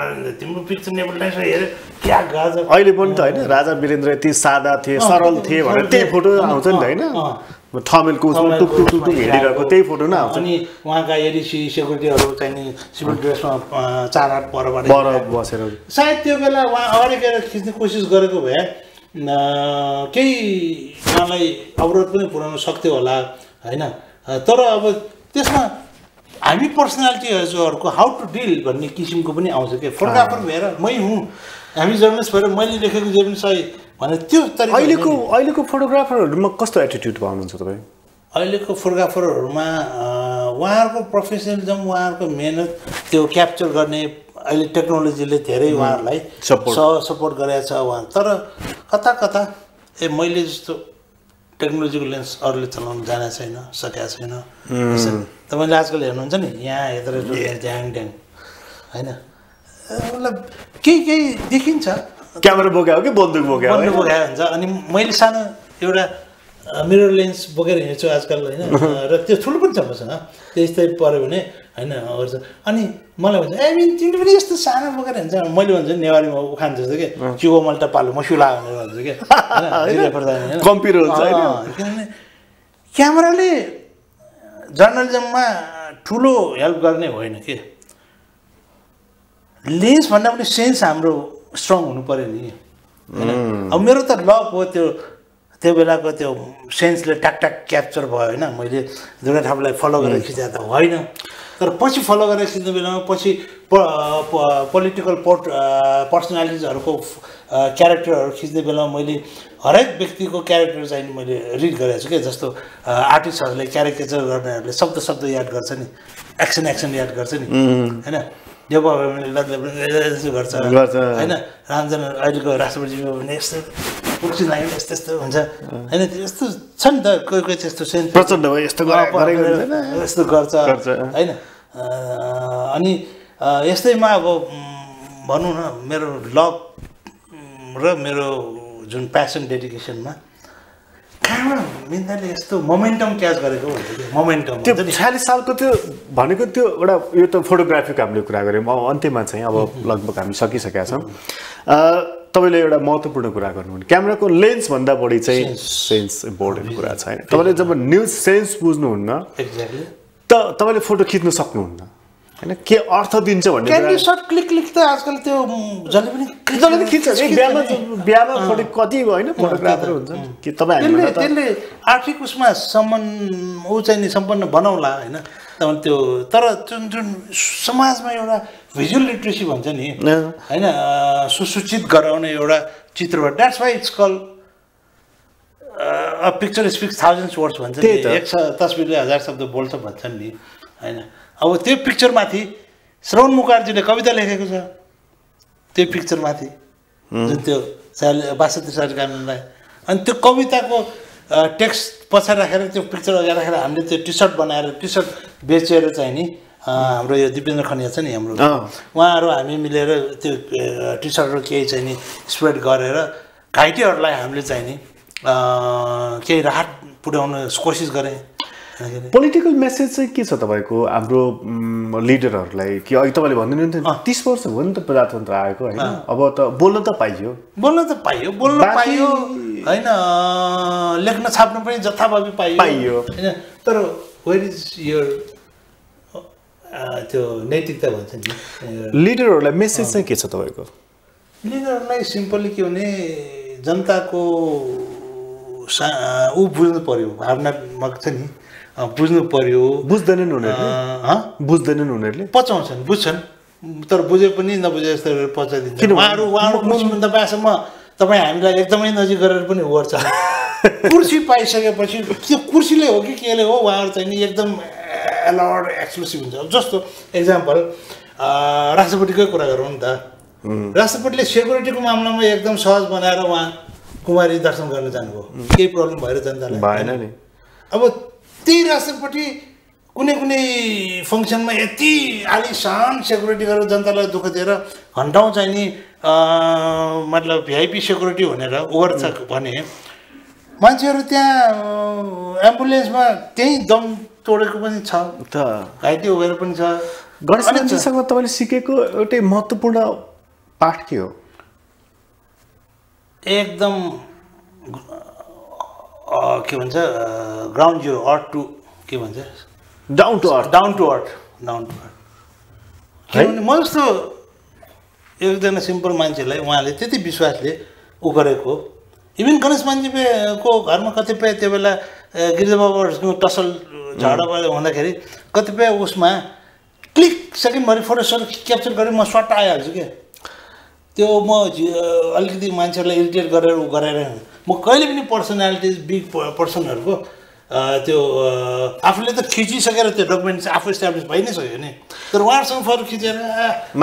नरेन्द्र तिम्रो पिक्चर नेपाललाई हेरे क्या गाजब अहिले पनि त हैन राजा वीरेन्द्र यति सादा थिए सरल थिए भने त्यही फोटो आउँछ नि हैन थमेलको उसमा टुक टुक टुक हेरिरहेको त्यही फोटो न आउँछ अनि उहाँका एरिसी सेक्युरिटीहरु चाहिँ सिभिल ड्रेसमा चार आठ परबाट बसेर सायद त्यो बेला उहाँ अगाडि गएर खिच्ने कोसिस गरेको भए केही मलाई अवरोध पनि पुर्याउन सक्थ्यो होला हैन तर अब त्यसमा हामी पर्सनालिटी हजुरहरुको हाउ टु डील भन्ने किसिमको पनि आउँछ के फोटोग्राफर भएर मै हुँ हामी जर्नलिस्ट भएर मैले लेखेको जे पनि सही भने त्यो तरिका अहिलेको फोटोग्राफरहरुमा कस्तो एटिट्युड पाउनुहुन्छ तपाई अहिलेको फोटोग्राफरहरुमा उहाँहरुको प्रोफेसनलिजम उहाँहरुको मेहनत त्यो क्याप्चर गर्ने अहिले टेक्नोलोजीले धेरै उहाँहरुलाई सपोर्ट गरेछ उहाँ तर कता कता ए मैले जस्तो टेक्नोलोजीको लेन्स अरूले चलाउन जाने छैन सकेका छैन तपाईले आजकल हेर्नुहुन्छ नि यहाँ हेत्र ड्याङ ड्याङ हैन मतलब के के देखिन्छ क्यामेरा बोक्या हो कि बन्दुक बोक्या हो बन्दुक बोक्या हुन्छ अनि मैले सानो एउटा मिरर लेन्स बोकेर हिँड्छु आजकल हैन र त्यो ठुलो पनि छ मसँग त्यस्तै पर्यो भने हैन गर्छ अनि मलाई भन्छ ए मिन तिमी पनि यस्तो सानो बोकेर हिँड्छ मैले भन्छु नेवारीमा उखान जस्तो के चिगो मल्टा पालो मसुला भनेर भन्छु के हैन कम्प्युटर हुन्छ हैन किनभने क्यामेराले जर्नलिजममा ठुलो हेल्प गर्ने होइन के लेन्स भन्दा पनि सेन्स हाम्रो स्ट्रङ हुनु पर्यो नि हैन अब मेरो त लक हो त्यो त्यो बेलाको त्यो सेन्सले टक टक क्याप्चर भयो हैन मैले दुर्गा ठाकुरलाई फलो गरेर खिचेको त होइन तर पछि फलो गरेर खिच्ने बेलामा पछि पोलिटिकल पर्सनालिटीजहरुको क्यारेक्टरहरु खिच्ने बेलामा मैले हरेक व्यक्तिको क्यारेक्टर चाहिँ मैले रिड गरेछु के जस्तो आर्टिस्टहरुले क्यारेक्टर गर्नेहरुले शब्द शब्द याद गर्छ नि एक्सन एक्सन याद गर्छ नि हैन देव बाबाले लग्दै गर्छ हैन रामजन अहिलेको राष्ट्रपतिज्यूले भने यस्तो पुक्ति लाइन यस्तो यस्तो हुन्छ हैन त्यस्तो छ नि त कोही कोही त्यस्तो सेन्स प्रचण्ड भयो यस्तो गरेको हुन्छ यस्तो गर्छ हैन अनि यस्तैमा अब भन्नु न मेरो लभ र मेरो जुन प्यासन डेडिकेशनमा camera is the momentum. Momentum. Can you start click the आजकल त्यो जले पनि खिच्छ बिहामा फोटो कति हैन फोटोग्राफर हुन्छ के तपाई हामीले त्यसले आर्थिक उसमा सम्मान उ चाहिँ नि सम्पन्न बनाउला हैन त्यो तर जुन जुन समाजमा एउटा भिजुअल लिटरेसी भन्छ नि हैन सुसूचित गराउने एउटा चित्रबाट that's why it's called a picture speaks thousands words भन्छ नि एक तस्बिरले हजार शब्द बोल्छ भन्छ नि हैन अब त्यो पिक्चर माथि श्रवण मुखर्जीले कविता लेखेको छ त्यो पिक्चर माथि जुन त्यो 72 साल गानलाई अनि त्यो कविताको टेक्स्ट पछि राखेर त्यो पिक्चर अगाडि राखेर हामीले त्यो टी-शर्ट बनाएर टी-शर्ट बेचेर चाहिँ नि हाम्रो यो दिपेन्द्र खनिया छ नि हाम्रो उहाँहरु हामी मिलेर त्यो टी-शर्टहरु केही चाहिँ नि स्प्रेड गरेर घाइतेहरुलाई हामीले चाहिँ नि केही राहत पुर्याउन कोसिस गरे Political message is के छ तपाईको हाम्रो लिडरहरुलाई कि अघि तपाईले भन्दै हुनुहुन्थ्यो 30 वर्ष भयो नि त प्रजातन्त्र आएको हैन अब त बोल्न त पाइयो हैन लेख्न छाप्न पनि जथाभावी पाइयो हैन तर where is your त्यो नैतिकता भन्छ नि लिडरहरुलाई मेसेज चाहिँ के छ तपाईको लिडरहरुलाई सिम्पली के हुने जनताको उ बुझ्नु पर्यो भावनात्मक छ नि बुझ्नु पर्यो बुझ्दैनन् उनीहरुले बुझ्दैनन् उनीहरुले पचाउँछन् बुझ्छन् तर बुझे पनि नबुझे जस्तो गरेर पचाइदिन्छन् उहाँहरु मुसुन्द बासम तपाई हामीलाई एकदमै नजिक गरेर पनि वर्छ कुर्सी पाइसकेपछि त्यो कुर्सीले हो कि केले हो उहाँहरु चाहिँ नि एकदम एलाउड एक्सक्लुसिभ हुन्छ जस्तो एक्जाम्पल राष्ट्रपतिको कुरा गरौँ नि त राष्ट्रपतिले सेक्युरिटीको मामलामा एकदम सहज बनाएर उहाँ कुमारी दर्शन गर्न जानुभयो केही प्रब्लम भएर जनतालाई भएन नि अब त्यही राष्ट्रपति कुनै कुनै फंक्शनमा यति आलीशान सेक्युरिटी गरेर जनतालाई दुख दिएर घण्टौं चाहिँ नि मतलब भिआइपी सेक्युरिटी भनेर ओर्छ भने मान्छेहरु त्यहाँ एम्बुलेन्समा त्यही दम तोडेको पनि छ त घाइते भएर पनि छ गणेशजीसँग तपाईले सिकेको एउटा महत्त्वपूर्ण पाठ के हो एकदम के भन्छ ग्राउन्ड जिरो अर्थ टु के भन्छ डाउन टु अर्थ हैन म जस्तो एकजना सिम्पल मान्छेलाई उहाँले त्यति विश्वासले उ गरेको इभन गणेशमानजीको घरमा कतिपय त्यो बेला गिरिजाबाबुहरुको टसल झगडा हुँदाखेरि कतिपय उसमा क्लिक सेकेन्ड भरि फोटो सर क्याप्चर गरे म सर्ट आइहाल्छु के त्यो म अलिकति मान्छेलाई इरिटेट गरेर उ गराएर म कहिले पनि पर्सनालिटीज बिग पर्सनहरुको त्यो आफुले त खिचिसकेर त्यो डकुमेन्ट आफु एस्टाब्लिश भइ नै सक्यो नि तर उहाँहरुसँग फोटो खिचेर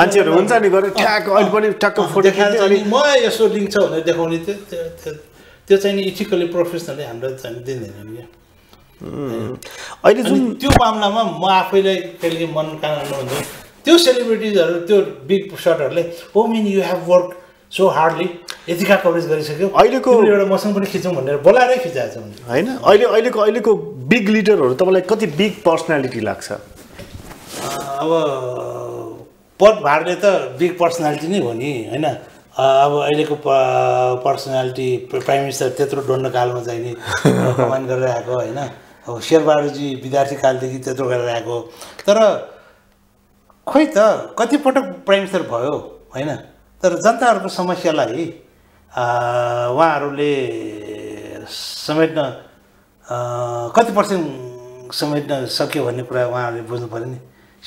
मान्छेहरु हुन्छ नि गरे ठ्याक अहिले पनि ठ्याक फोटो खिच्दै अनि म यसो लिंक छ भनेर देखाउने त्यो चाहिँ नि इथिकली प्रोफेसनली हाम्रो चाहिँ दिँदैन नि अहिले जुन त्यो मामलामा म आफैलाई त्यसले मन कानन हुन्छ त्यो सेलिब्रिटीजहरु त्यो बिग शटहरुले oh mean you have work So hardly, यतिका कभरेज गरिसक्यो अहिलेको एउटा मसँग पनि खिचौं भनेर बोलाएरै खिचाछ हुन्छ हैन अहिलेको बिग लिडरहरु तपाईलाई कति बिग पर्सनालिटी लाग्छ अब पद भारले त बिग पर्सनालिटी नै हो नि हैन अब अहिलेको पर्सनालिटी प्राइम मिनिस्टर त्यत्रो डण्ड कालमा चाहिँ नि कमान गरेर आएको हैन अब शेरबहादुरजी विद्यार्थी कालदेखि त्यत्रो गरेर आएको तर खोइ त कति पटक प्राइम मिनिस्टर भयो हैन तर जनताहरुको समस्यालाई उहाँहरुले समेट्न कति पर्सेन्ट समेट्न सक्यो भन्ने कुरा उहाँहरुले बुझ्नु पर्यो नि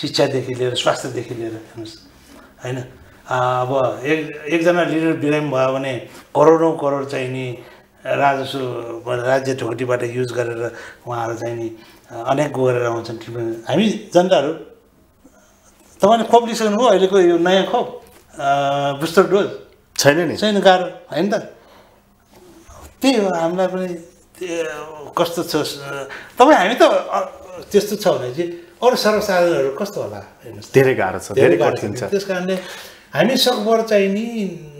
शिक्षा देखि लिएर स्वास्थ्य देखि लिएर हैन अब एकजना लिडर बिरामी भयो भने करोडौं करोड चाहिँ नि राजस्व राज्य ढोटीबाट युज गरेर उहाँहरु चाहिँ नि अनेक गरेर आउँछन् हामी जनताहरु तपाईले खोप लिइसक्नु हो अहिलेको यो नयाँ खोप booster dose छैन गाह्रो हैन त त्यही हो हामीलाई पनि कस्तो छ तपाई हामी त त्यस्तो छ भने चाहिँ अरु सर्वसाधारणहरु कस्तो होला हैन धेरै गाह्रो छ धेरै कठिन छ त्यसकारणले हामी सकभर चाहिँ नि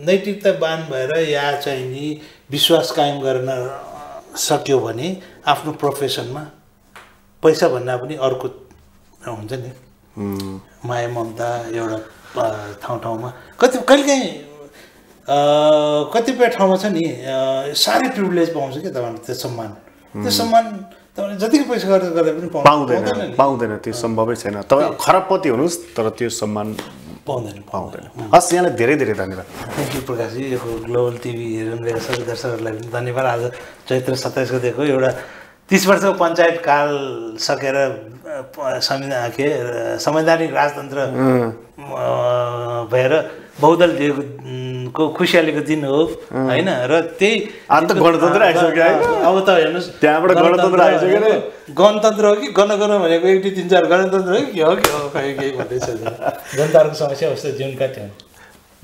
नैतिकता बान भएर या चाहिँ नि विश्वास कायम गर्न सक्यो भने आफ्नो प्रोफेसनमा पैसा भन्दा पनि अर्को हुन्छ नि माया ममता एउटा ठाउँ ठाउँमा कति कहिलेकाहीँ कतिपय ठाउँमा छ नि सारै प्रिभिलेज पाउँछ के तपाईहरुले त्यो सम्मान तपाईले जतिकै पैसा गरेर गरे पनि पाउँदैन पाउँदैन त्यो सम्भवै छैन तपाई खरबपति हुनुस् तर त्यो सम्मान पाउँदैन हस यहाँलाई धेरै धेरै धन्यवाद थ्यांक यू प्रकाश जी यो ग्लोबल टिभी हेर्न भएको दर्शकहरुलाई पनि धन्यवाद आज चैत्र 27 गतेको एउटा 30 वर्षको पञ्चायत काल सकेर संवैधानिक राजतन्त्र भएर बहुदल को खुशियालीको दिन हो हैन र त्यही आन्त गणतन्त्र आइसक्यो अब त हेर्नुस् त्यहाँबाट गणतन्त्र आइसक्यो गणतन्त्र हो कि गणगण भनेको 1 2 3 4 गणतन्त्र हो कि हो के भन्दैछ जनताको समस्या अवस्था जीवनका थियौं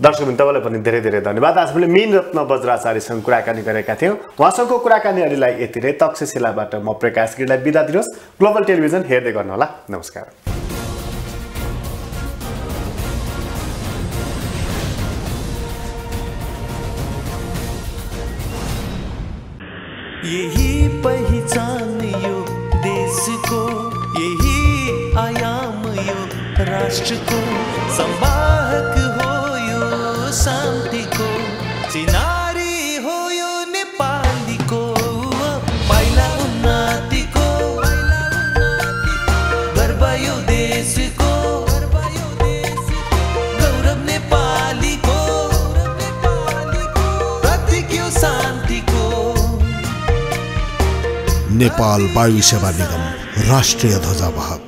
दर्शक मित्रहरुलाई पनि धेरै धेरै धन्यवाद आज हामीले मीन रत्न बज्राचार्यसँग कुराकानी गरेका थियौं वहाँसँगको कुराकानीहरुलाई यति नै तक्षशिलाबाट म प्रकाश गिरीलाई बिदा दिनुहोस् ग्लोबल टेलिभिजन हेर्दै गर्नुहोला नमस्कार यही पहचान यो देश को यही आयाम यो राष्ट्र को संवाहक हो यो शांति को चिनारी हो यो नेपाली को पाइला उन्नति को गर्व यो देश को गौरव नेपाली को प्रतीक यो शांति को नेपाल वायु सेवा निगम राष्ट्रिय ध्वजावाहक